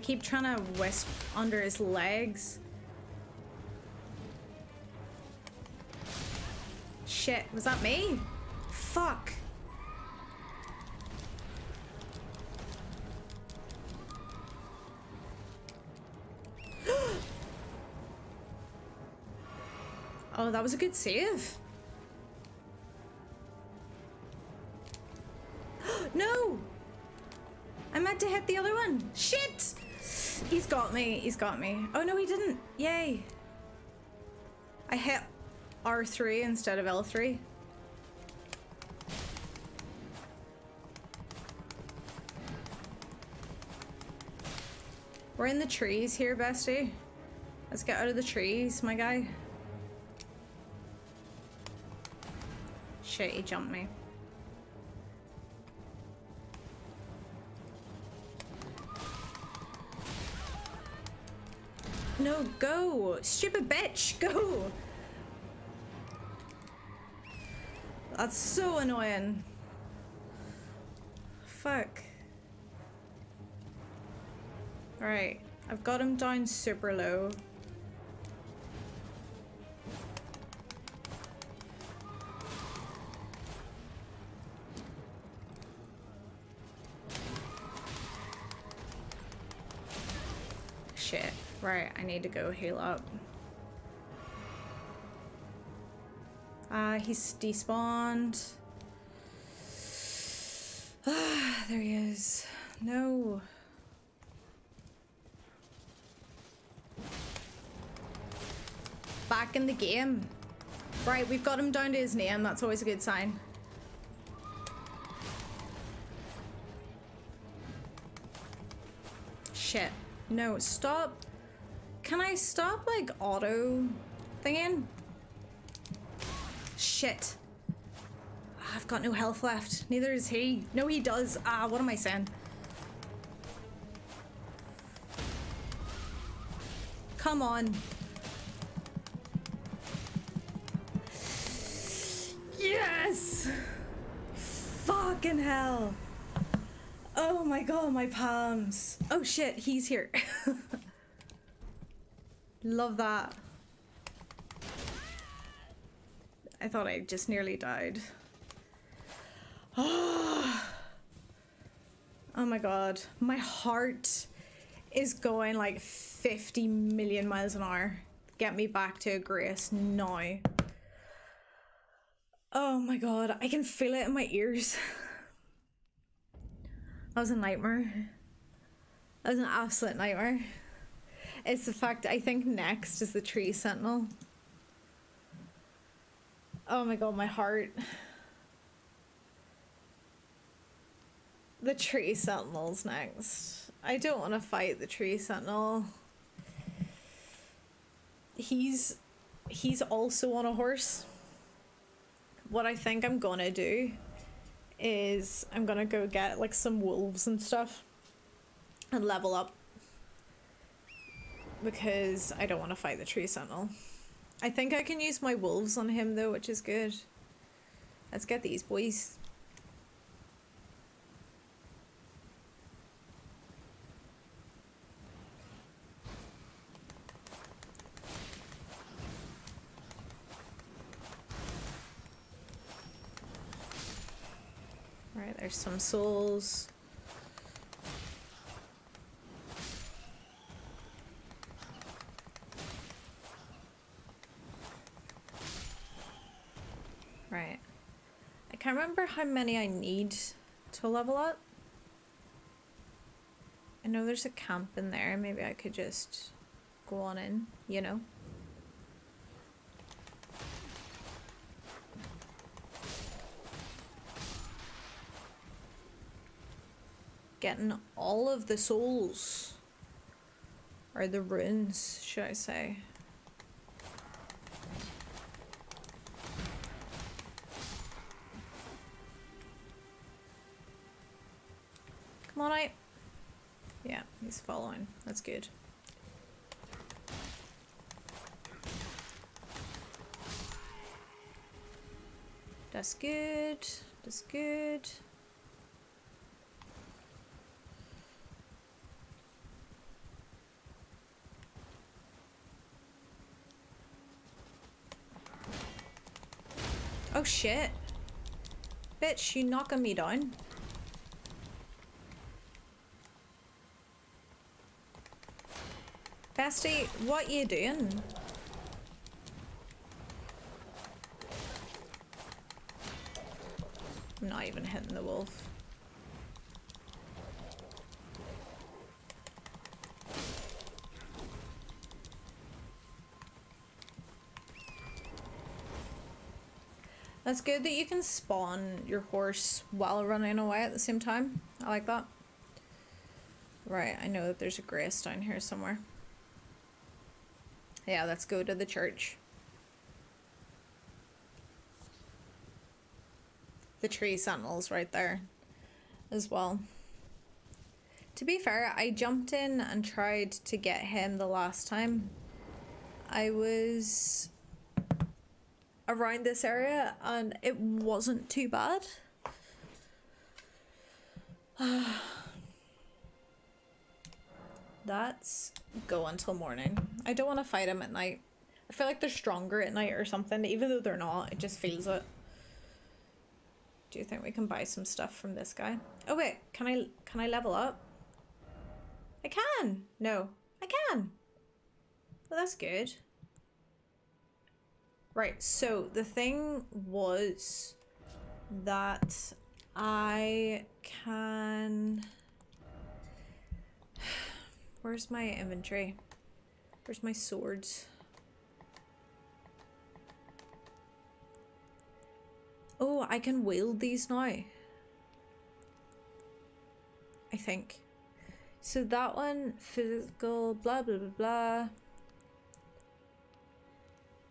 Keep trying to wisp under his legs. Shit, was that me? Fuck. Oh, that was a good save. No! I meant to hit the other one. Shit! He's got me. He's got me. Oh, no, he didn't. Yay. I hit R3 instead of L3. We're in the trees here, bestie. Let's get out of the trees, my guy. Shit, he jumped me. No, go! Stupid bitch, go! That's so annoying. Fuck. Alright, I've got him down super low. Shit. Right, I need to go heal up. He's despawned. Ah, there he is. No. Back in the game. Right, we've got him down to his name. That's always a good sign. Shit. No, stop. Can I stop, like, auto thinging? Shit. I've got no health left. Neither is he. No, he does. Ah, what am I saying? Come on. Yes! Fucking hell. Oh my god, my palms. Oh shit, he's here. Love that. I thought I just nearly died. Oh, oh my god, my heart is going like 50 million miles an hour. Get me back to grace now. Oh my god, I can feel it in my ears. That was a nightmare. That was an absolute nightmare. It's the fact, I think next is the Tree Sentinel. Oh my god, my heart. The Tree Sentinel's next. I don't want to fight the Tree Sentinel. He's also on a horse. What I think I'm gonna do is I'm gonna go get like some wolves and stuff and level up, because I don't want to fight the Tree Sentinel. I think I can use my wolves on him though, which is good. Let's get these boys. Right, there's some souls. Right. I can't remember how many I need to level up. I know there's a camp in there. Maybe I could just go on in, you know? Getting all of the souls, or the runes, should I say. Come on, I... Yeah, he's following. That's good. That's good. That's good. Oh shit. Bitch, you knocking me down. Bestie, what you doing? I'm not even hitting the wolf. That's good that you can spawn your horse while running away at the same time. I like that. Right, I know that there's a grace down here somewhere. Yeah, let's go to the church. The Tree Sentinel's right there as well. To be fair, I jumped in and tried to get him the last time. I was around this area and it wasn't too bad. That's go until morning. I don't want to fight him at night. I feel like they're stronger at night or something, even though they're not. It just feels it. Do you think we can buy some stuff from this guy? Oh wait, can I level up? I can! No, I can! Well, that's good. Right, so the thing was that I can... Where's my inventory? Where's my swords? Oh, I can wield these now. I think. So that one, physical, blah, blah, blah, blah.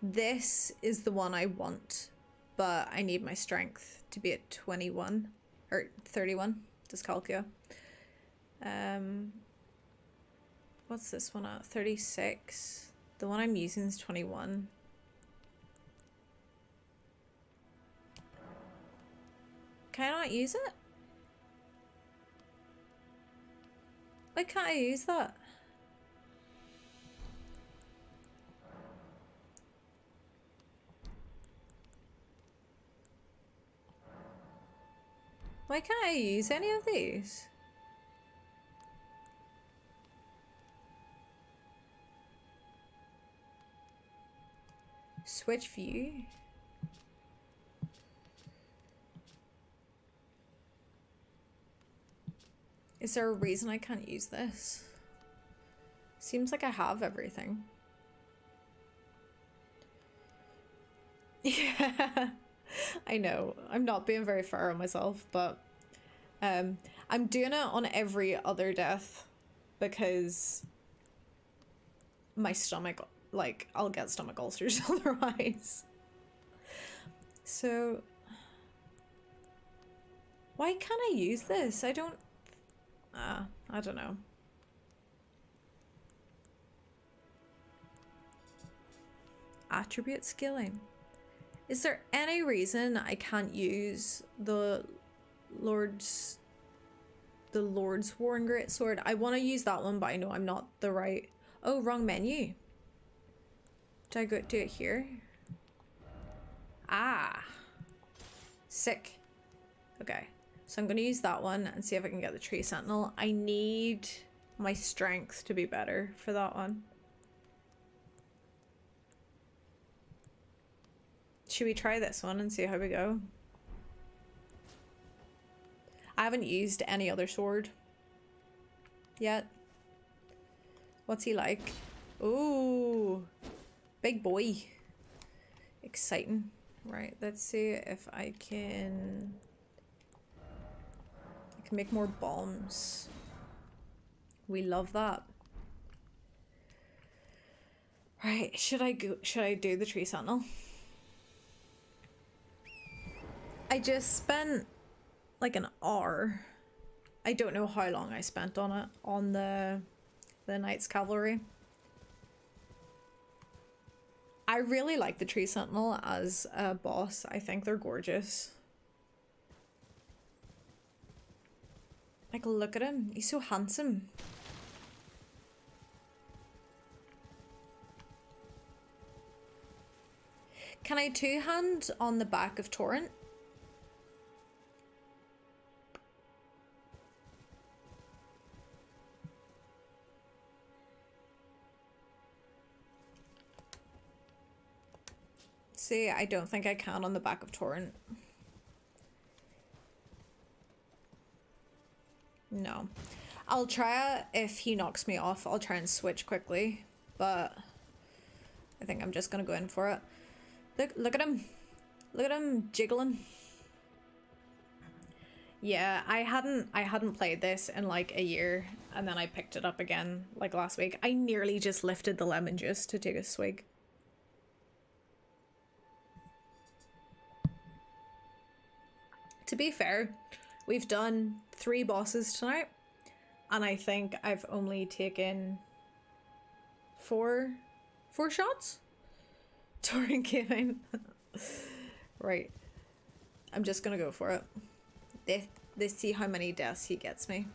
This is the one I want, but I need my strength to be at 21 or 31, dyscalculia. What's this one at? 36. The one I'm using is 21. Can I not use it? Why can't I use that? Why can't I use any of these? Switch view. Is there a reason I can't use this? Seems like I have everything. Yeah, I know. I'm not being very fair on myself, but I'm doing it on every other death because my stomach, like, I'll get stomach ulcers otherwise. So, why can't I use this? I don't... I don't know. Attribute scaling. Is there any reason I can't use the Lord's Worn Greatsword? I want to use that one, but I know I'm not the right... Oh, wrong menu. Did I go do it here? Ah. Sick. Okay. So I'm going to use that one and see if I can get the Tree Sentinel. I need my strength to be better for that one. Should we try this one and see how we go? I haven't used any other sword yet. What's he like? Ooh, big boy. Exciting. Right, let's see if I can... make more bombs. We love that. Right, should I do the Tree Sentinel? I just spent like an hour. I don't know how long I spent on it, on the Night's Cavalry. I really like the Tree Sentinel as a boss. I think they're gorgeous. Like, look at him. He's so handsome. Can I two-hand on the back of Torrent? See, I don't think I can on the back of Torrent. No. I'll try it. If he knocks me off, I'll try and switch quickly, but I think I'm just gonna go in for it. Look at him. Look at him jiggling. Yeah, I hadn't played this in like a year, and then I picked it up again like last week. I nearly just lifted the lemon juice to take a swig. To be fair, we've done 3 bosses tonight. and I think I've only taken four shots. Torrent came in. Right. I'm just gonna go for it. Let's see how many deaths he gets me.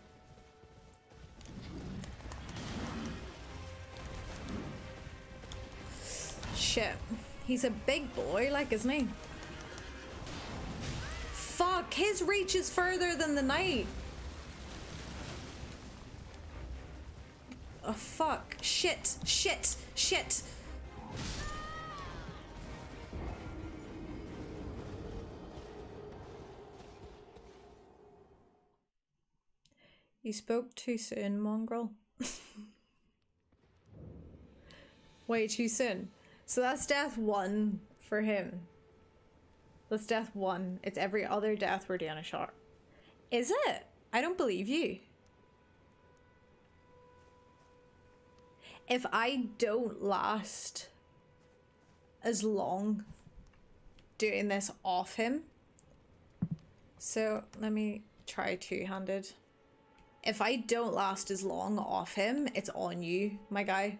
Shit. He's a big boy, like, isn't he? Fuck, his reach is further than the knight. Oh, fuck. Shit, shit, shit. You spoke too soon, mongrel. Way too soon. So that's death one for him. That's death one. It's every other death we're doing a shot. Is it? I don't believe you. If I don't last as long doing this off him. So let me try two-handed. If I don't last as long off him, it's on you, my guy.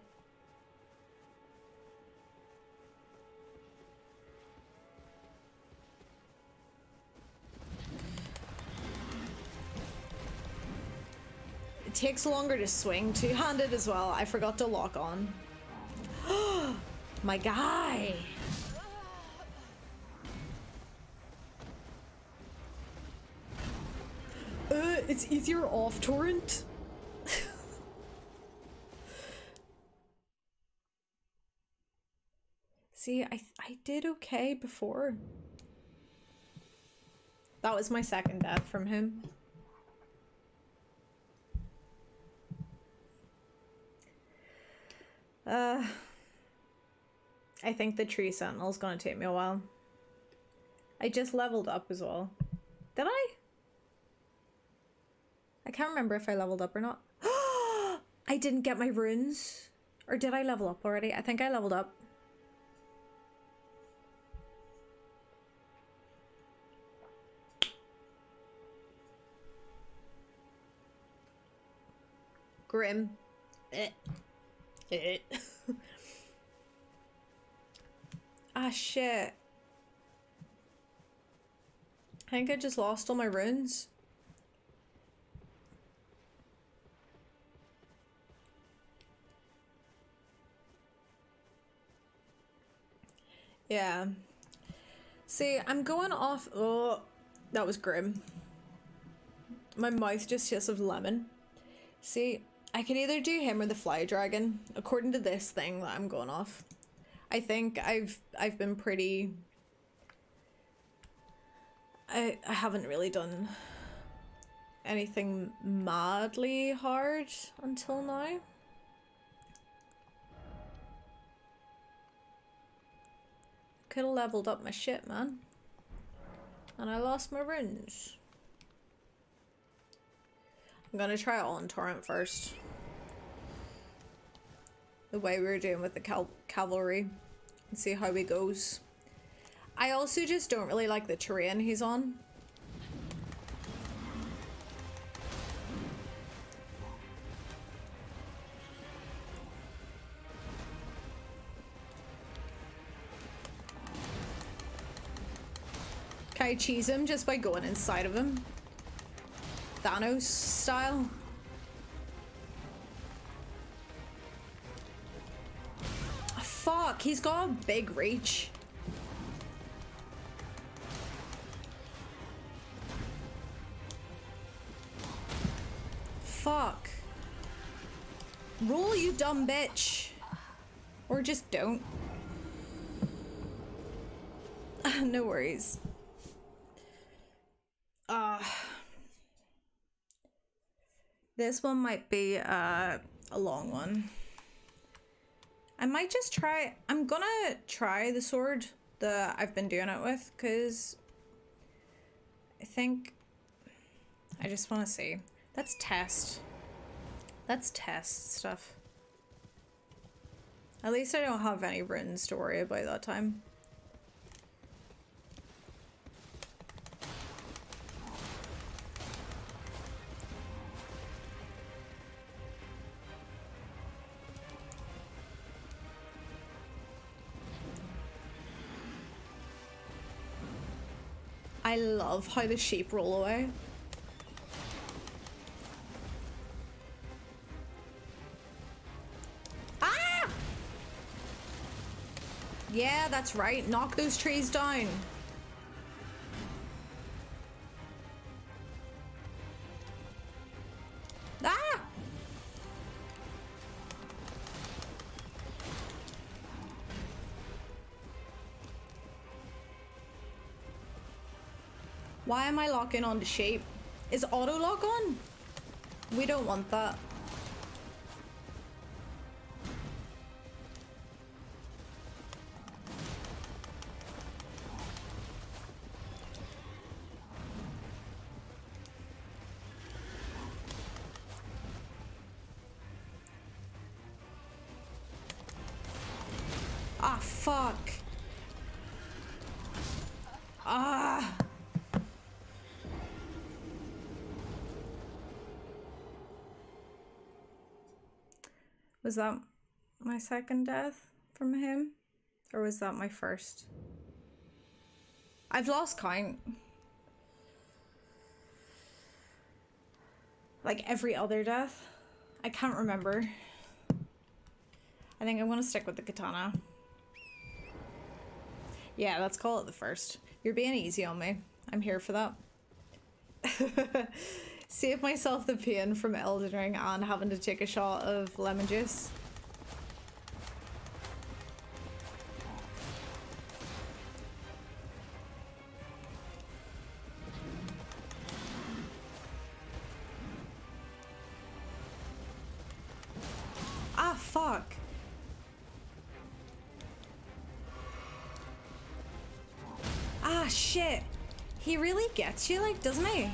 It takes longer to swing two-handed as well. I forgot to lock on. My guy! It's easier off Torrent. See, I did okay before. That was my second death from him. I think the Tree Sentinel's gonna take me a while. I just leveled up as well. Did I? I can't remember if I leveled up or not. I didn't get my runes. Or did I level up already? I think I leveled up. Grim. Ah, shit. I think I just lost all my runes. Yeah. See, I'm going off. Oh, that was grim. My mouth just tastes of lemon. See, I could either do him or the fly dragon, according to this thing that I'm going off. I think I've been pretty. I haven't really done anything madly hard until now. Could have leveled up my shit, man. And I lost my runes. I'm gonna try it on Torrent first. The way we were doing with the cavalry. And see how he goes. I also just don't really like the terrain he's on. I cheese him just by going inside of him. Thanos style. Oh, fuck, he's got a big reach. Fuck. Roll, you dumb bitch. Or just don't. No worries. This one might be a long one. I might just try. I'm gonna try the sword that I've been doing it with, because I think I just want to see. Let's test. Let's test stuff. At least I don't have any runes to worry about that time. I love how the sheep roll away. Ah! Yeah, that's right. Knock those trees down. Why am I locking on to sheep? Is auto lock on? We don't want that. Ah, fuck. Ah. Was that my second death from him? Or was that my first? I've lost count. Like every other death. I can't remember. I think I'm gonna stick with the katana. Yeah, let's call it the first. You're being easy on me. I'm here for that. Save myself the pain from Elden Ring and having to take a shot of lemon juice. Ah, fuck. Ah, shit. He really gets you, like, doesn't he?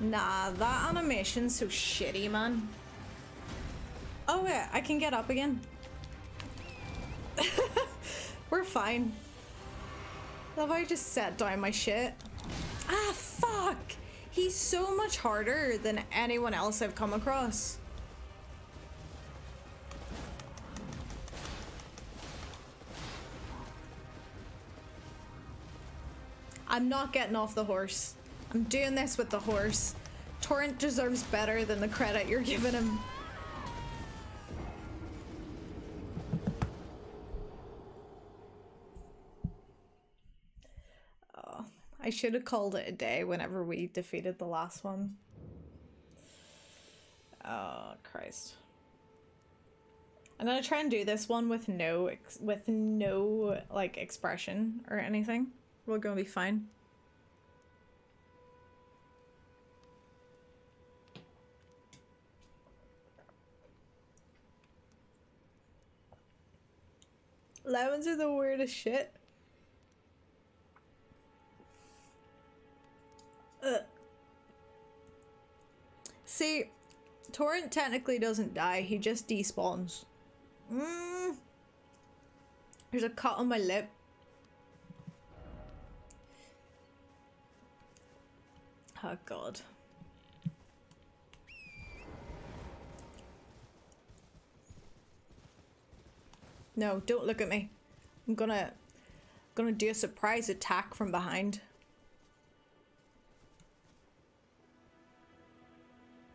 Nah, that animation's so shitty, man. Oh yeah, I can get up again. We're fine. Love how I just set down my shit. Ah, fuck! He's so much harder than anyone else I've come across. I'm not getting off the horse. I'm doing this with the horse. Torrent deserves better than the credit you're giving him. Oh, I should have called it a day whenever we defeated the last one. Oh, Christ. I'm gonna try and do this one with no like expression or anything. We're gonna be fine. Lemons are the weirdest shit. Ugh. See, Torrent technically doesn't die, he just despawns. There's a cut on my lip. Oh god. No, don't look at me. I'm gonna do a surprise attack from behind.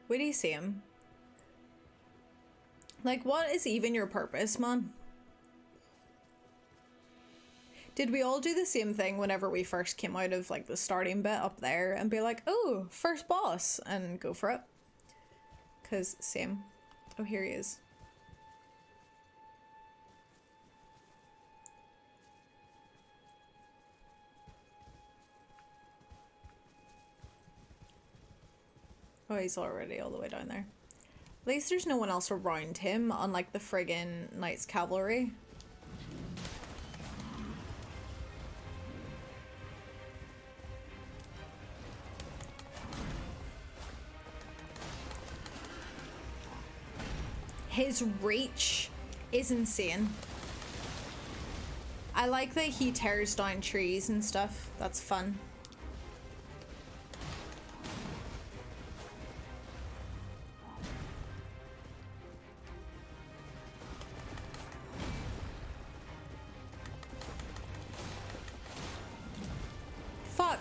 Where do you see him? Like, what is even your purpose, man? Did we all do the same thing whenever we first came out of like the starting bit up there and be like, oh, first boss, and go for it? 'Cause same. Oh, here he is. Oh, he's already all the way down there. At least there's no one else around him, unlike the friggin' Night's Cavalry. His reach is insane. I like that he tears down trees and stuff. That's fun. Fuck.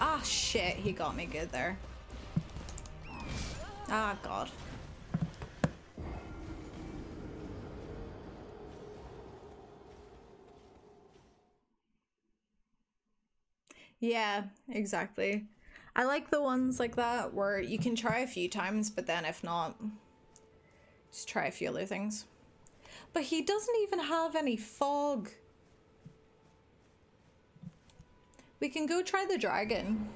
Ah, shit. He got me good there. Ah, God. Yeah, exactly. I like the ones like that where you can try a few times, but then if not, just try a few other things. But he doesn't even have any fog. We can go try the dragon.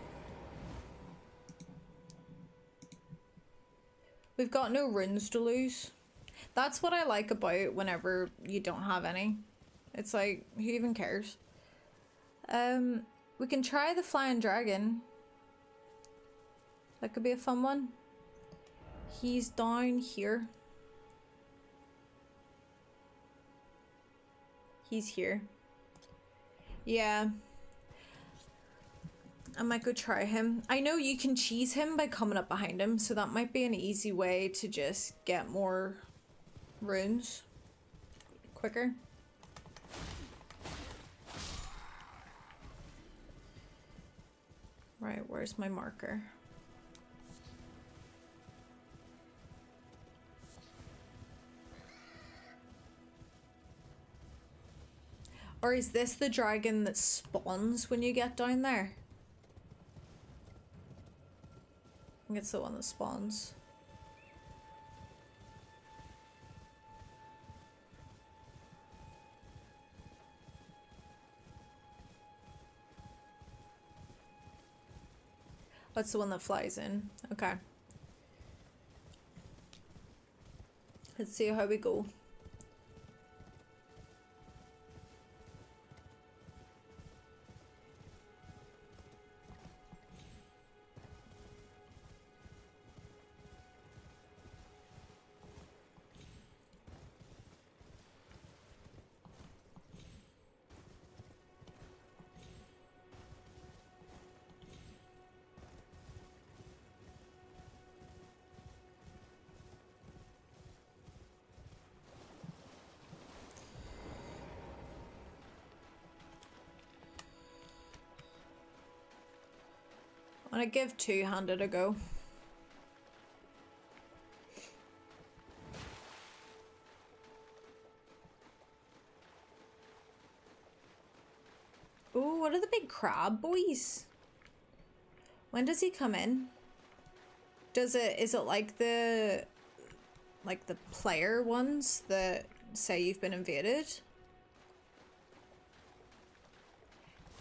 We've got no runes to lose. That's what I like about whenever you don't have any. It's like, who even cares? We can try the flying dragon. That could be a fun one. He's down here. He's here. Yeah. I might go try him. I know you can cheese him by coming up behind him, so that might be an easy way to just get more runes quicker. Right, where's my marker? Or is this the dragon that spawns when you get down there? I think it's the one that spawns. That's the one that flies in. Okay. Let's see how we go. I give two-handed a go. Ooh, what are the big crab boys? When does he come in? Does it, is it like the player ones that say you've been invaded?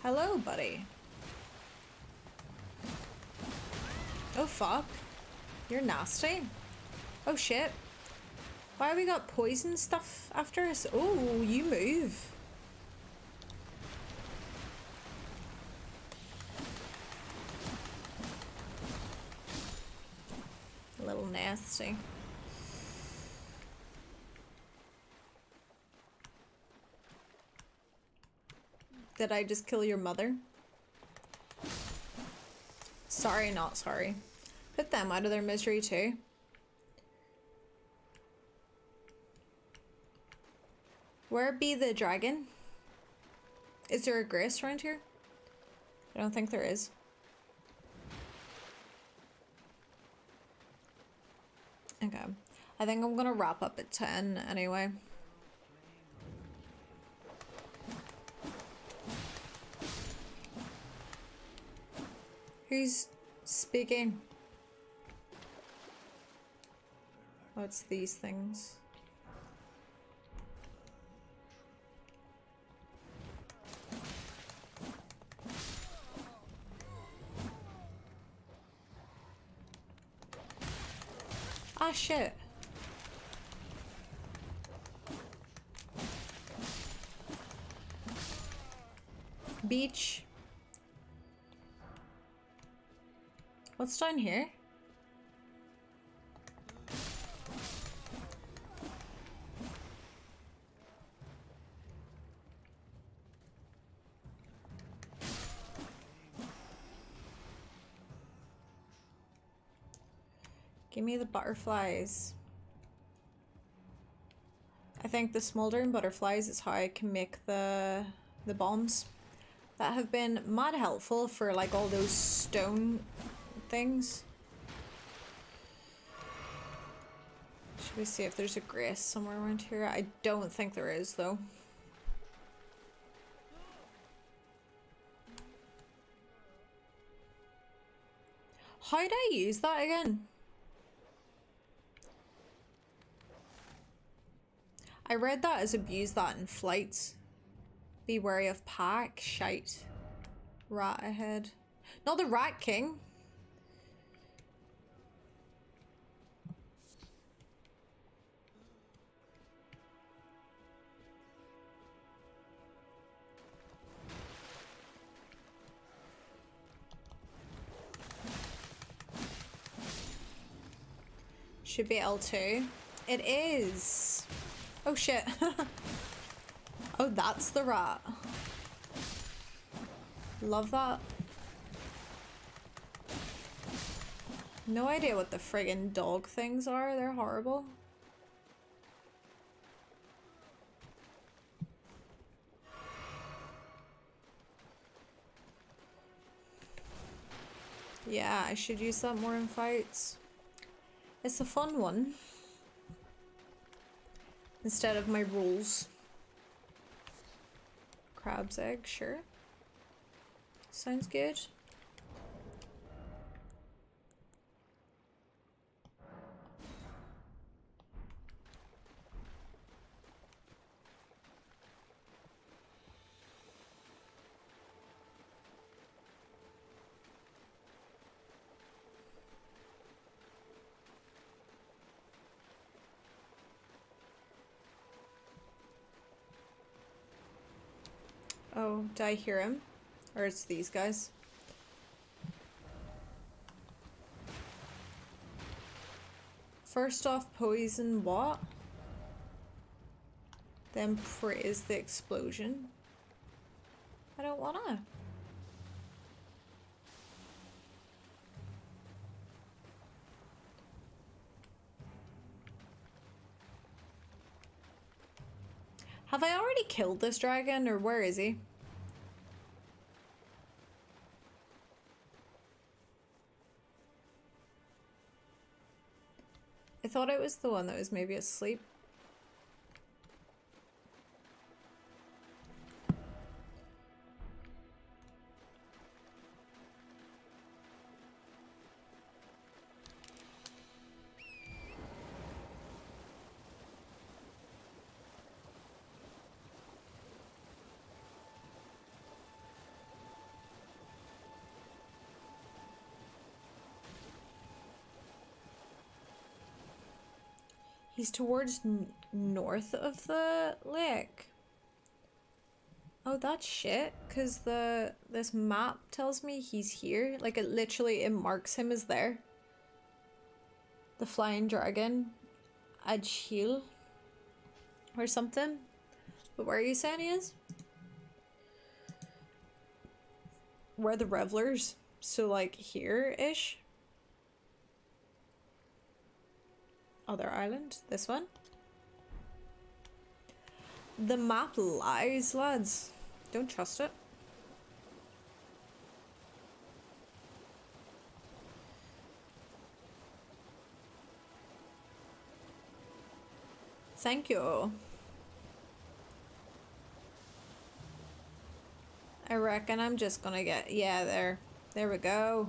Hello, buddy. Oh fuck, you're nasty. Oh shit, why we got poison stuff after us? Oh, you move. A little nasty. Did I just kill your mother? Sorry, not sorry. Put them out of their misery too. Where be the dragon? Is there a grace around here? I don't think there is. Okay. I think I'm gonna wrap up at 10 anyway. Who's speaking? What's these things? Ah, shit. Beach. What's down here? Give me the butterflies. I think the smoldering butterflies is how I can make the bombs. That have been mad helpful for like all those stone things. Should we see if there's a grace somewhere around here? I don't think there is though. How'd I use that again? I read that as abuse that in flights. Be wary of pack. Shite. Rat ahead. Not the Rat King. Should be L2. It is. Oh shit. Oh, that's the rat. Love that. No idea what the friggin' dog things are. They're horrible. Yeah, I should use that more in fights. It's a fun one. Instead of my rules. Crab's egg, sure. Sounds good. Oh, did I hear him? Or it's these guys. First off, poison what? Then praise the explosion. I don't wanna. Have I already killed this dragon, or where is he? I thought it was the one that was maybe asleep. He's towards north of the lake. Oh, that's shit, because this map tells me he's here. Like, it literally, it marks him as there. The Flying Dragon Agheel or something. But where are you saying he is? Where the revelers, so like here-ish. Other island, this one. The map lies, lads. Don't trust it. Thank you. I reckon I'm just gonna get, yeah, there we go.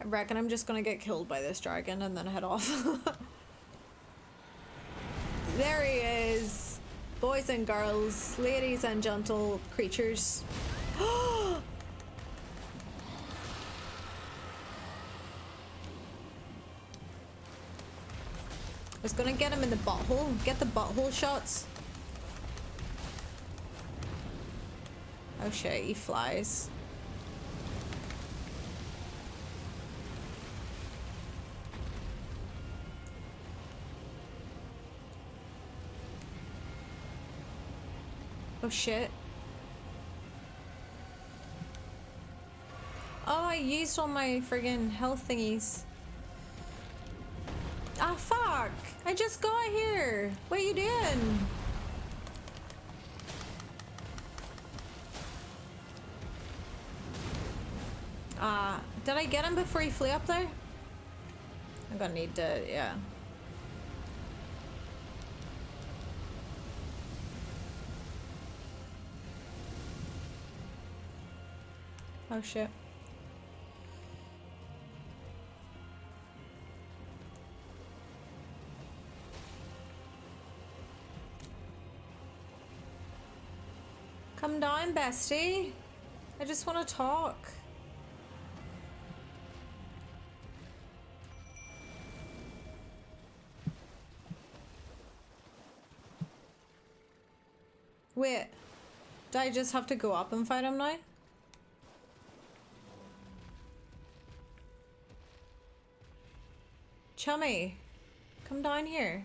I reckon I'm just gonna get killed by this dragon and then head off. There he is, boys and girls, ladies and gentle creatures. I was gonna get him in the butthole, get the butthole shots. Oh shit, he flies. Oh shit. Oh, I used all my friggin' health thingies. Ah, fuck! I just got here! What are you doing? Did I get him before he flew up there? I'm gonna need to, yeah. Oh shit. Come down, bestie. I just want to talk. Wait, do I just have to go up and fight him now? Chummy, come down here.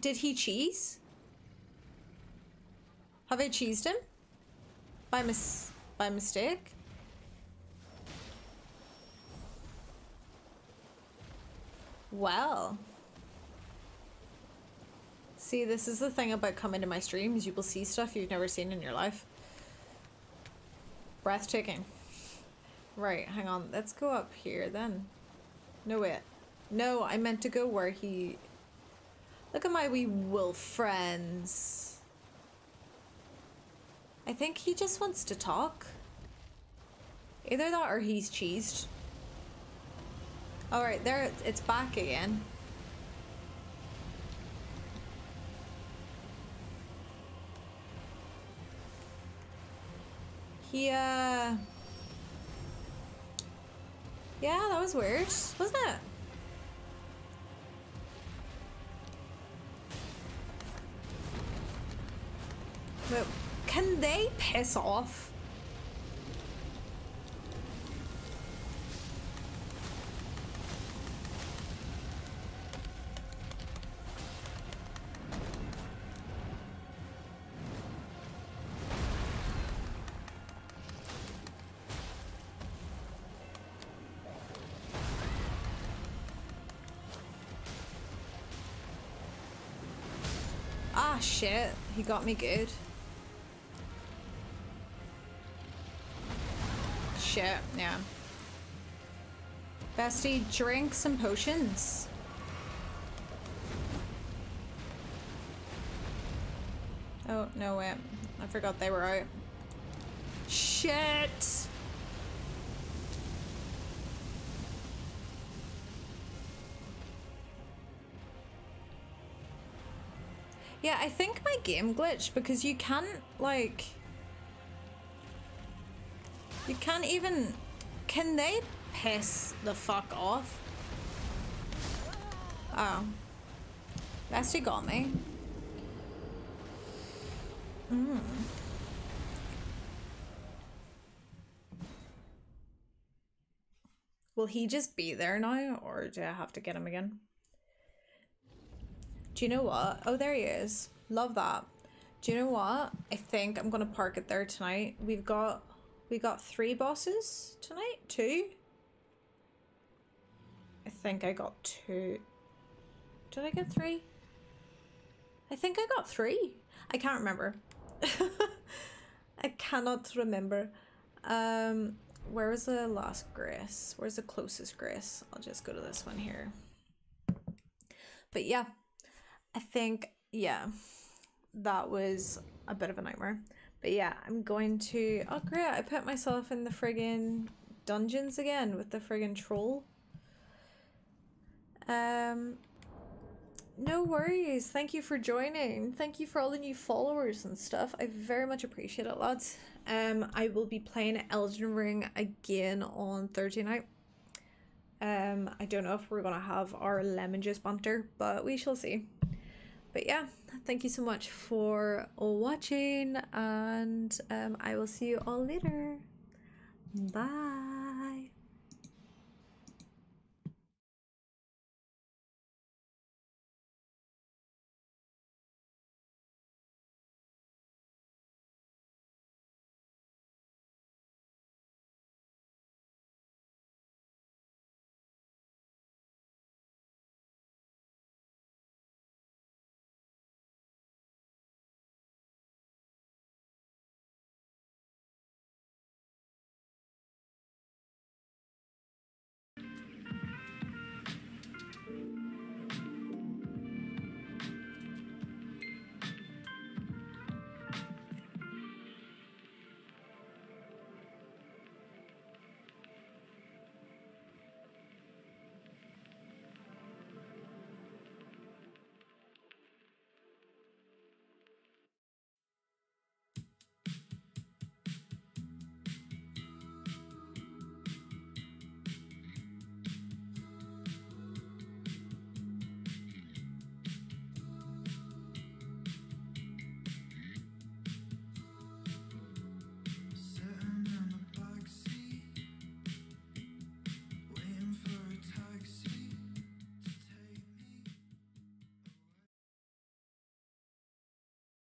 Did he cheese? Have I cheesed him? By mistake? Well. See, this is the thing about coming to my streams. You will see stuff you've never seen in your life. Breathtaking. Right, hang on. Let's go up here then. No, wait. No, I meant to go where he... Look at my wee wolf friends. I think he just wants to talk. Either that or he's cheesed. Alright, there, it's back again. Yeah, that was weird, wasn't it? But can they piss off? Shit, he got me good. Shit, yeah. Bestie, drink some potions. Oh, no way. I forgot they were out. Shit! Yeah, I think my game glitched because you can't, like... You can't even... Can they piss the fuck off? Oh. Bestie got me. Mm. Will he just be there now, or do I have to get him again? Do you know what? Oh, there he is. Love that. Do you know what? I think I'm gonna park it there tonight. We got 3 bosses tonight? 2? I think I got 2. Did I get 3? I think I got 3. I can't remember. I cannot remember. Where was the last grace? Where's the closest grace? I'll just go to this one here. But yeah. I think, yeah, that was a bit of a nightmare. But yeah, I'm going to... Oh, great, I put myself in the friggin' dungeons again with the friggin' troll. No worries. Thank you for joining. Thank you for all the new followers and stuff. I very much appreciate it, lads. I will be playing Elden Ring again on Thursday night. I don't know if we're going to have our lemon juice banter, but we shall see. But yeah, thank you so much for all watching, and I will see you all later. Bye.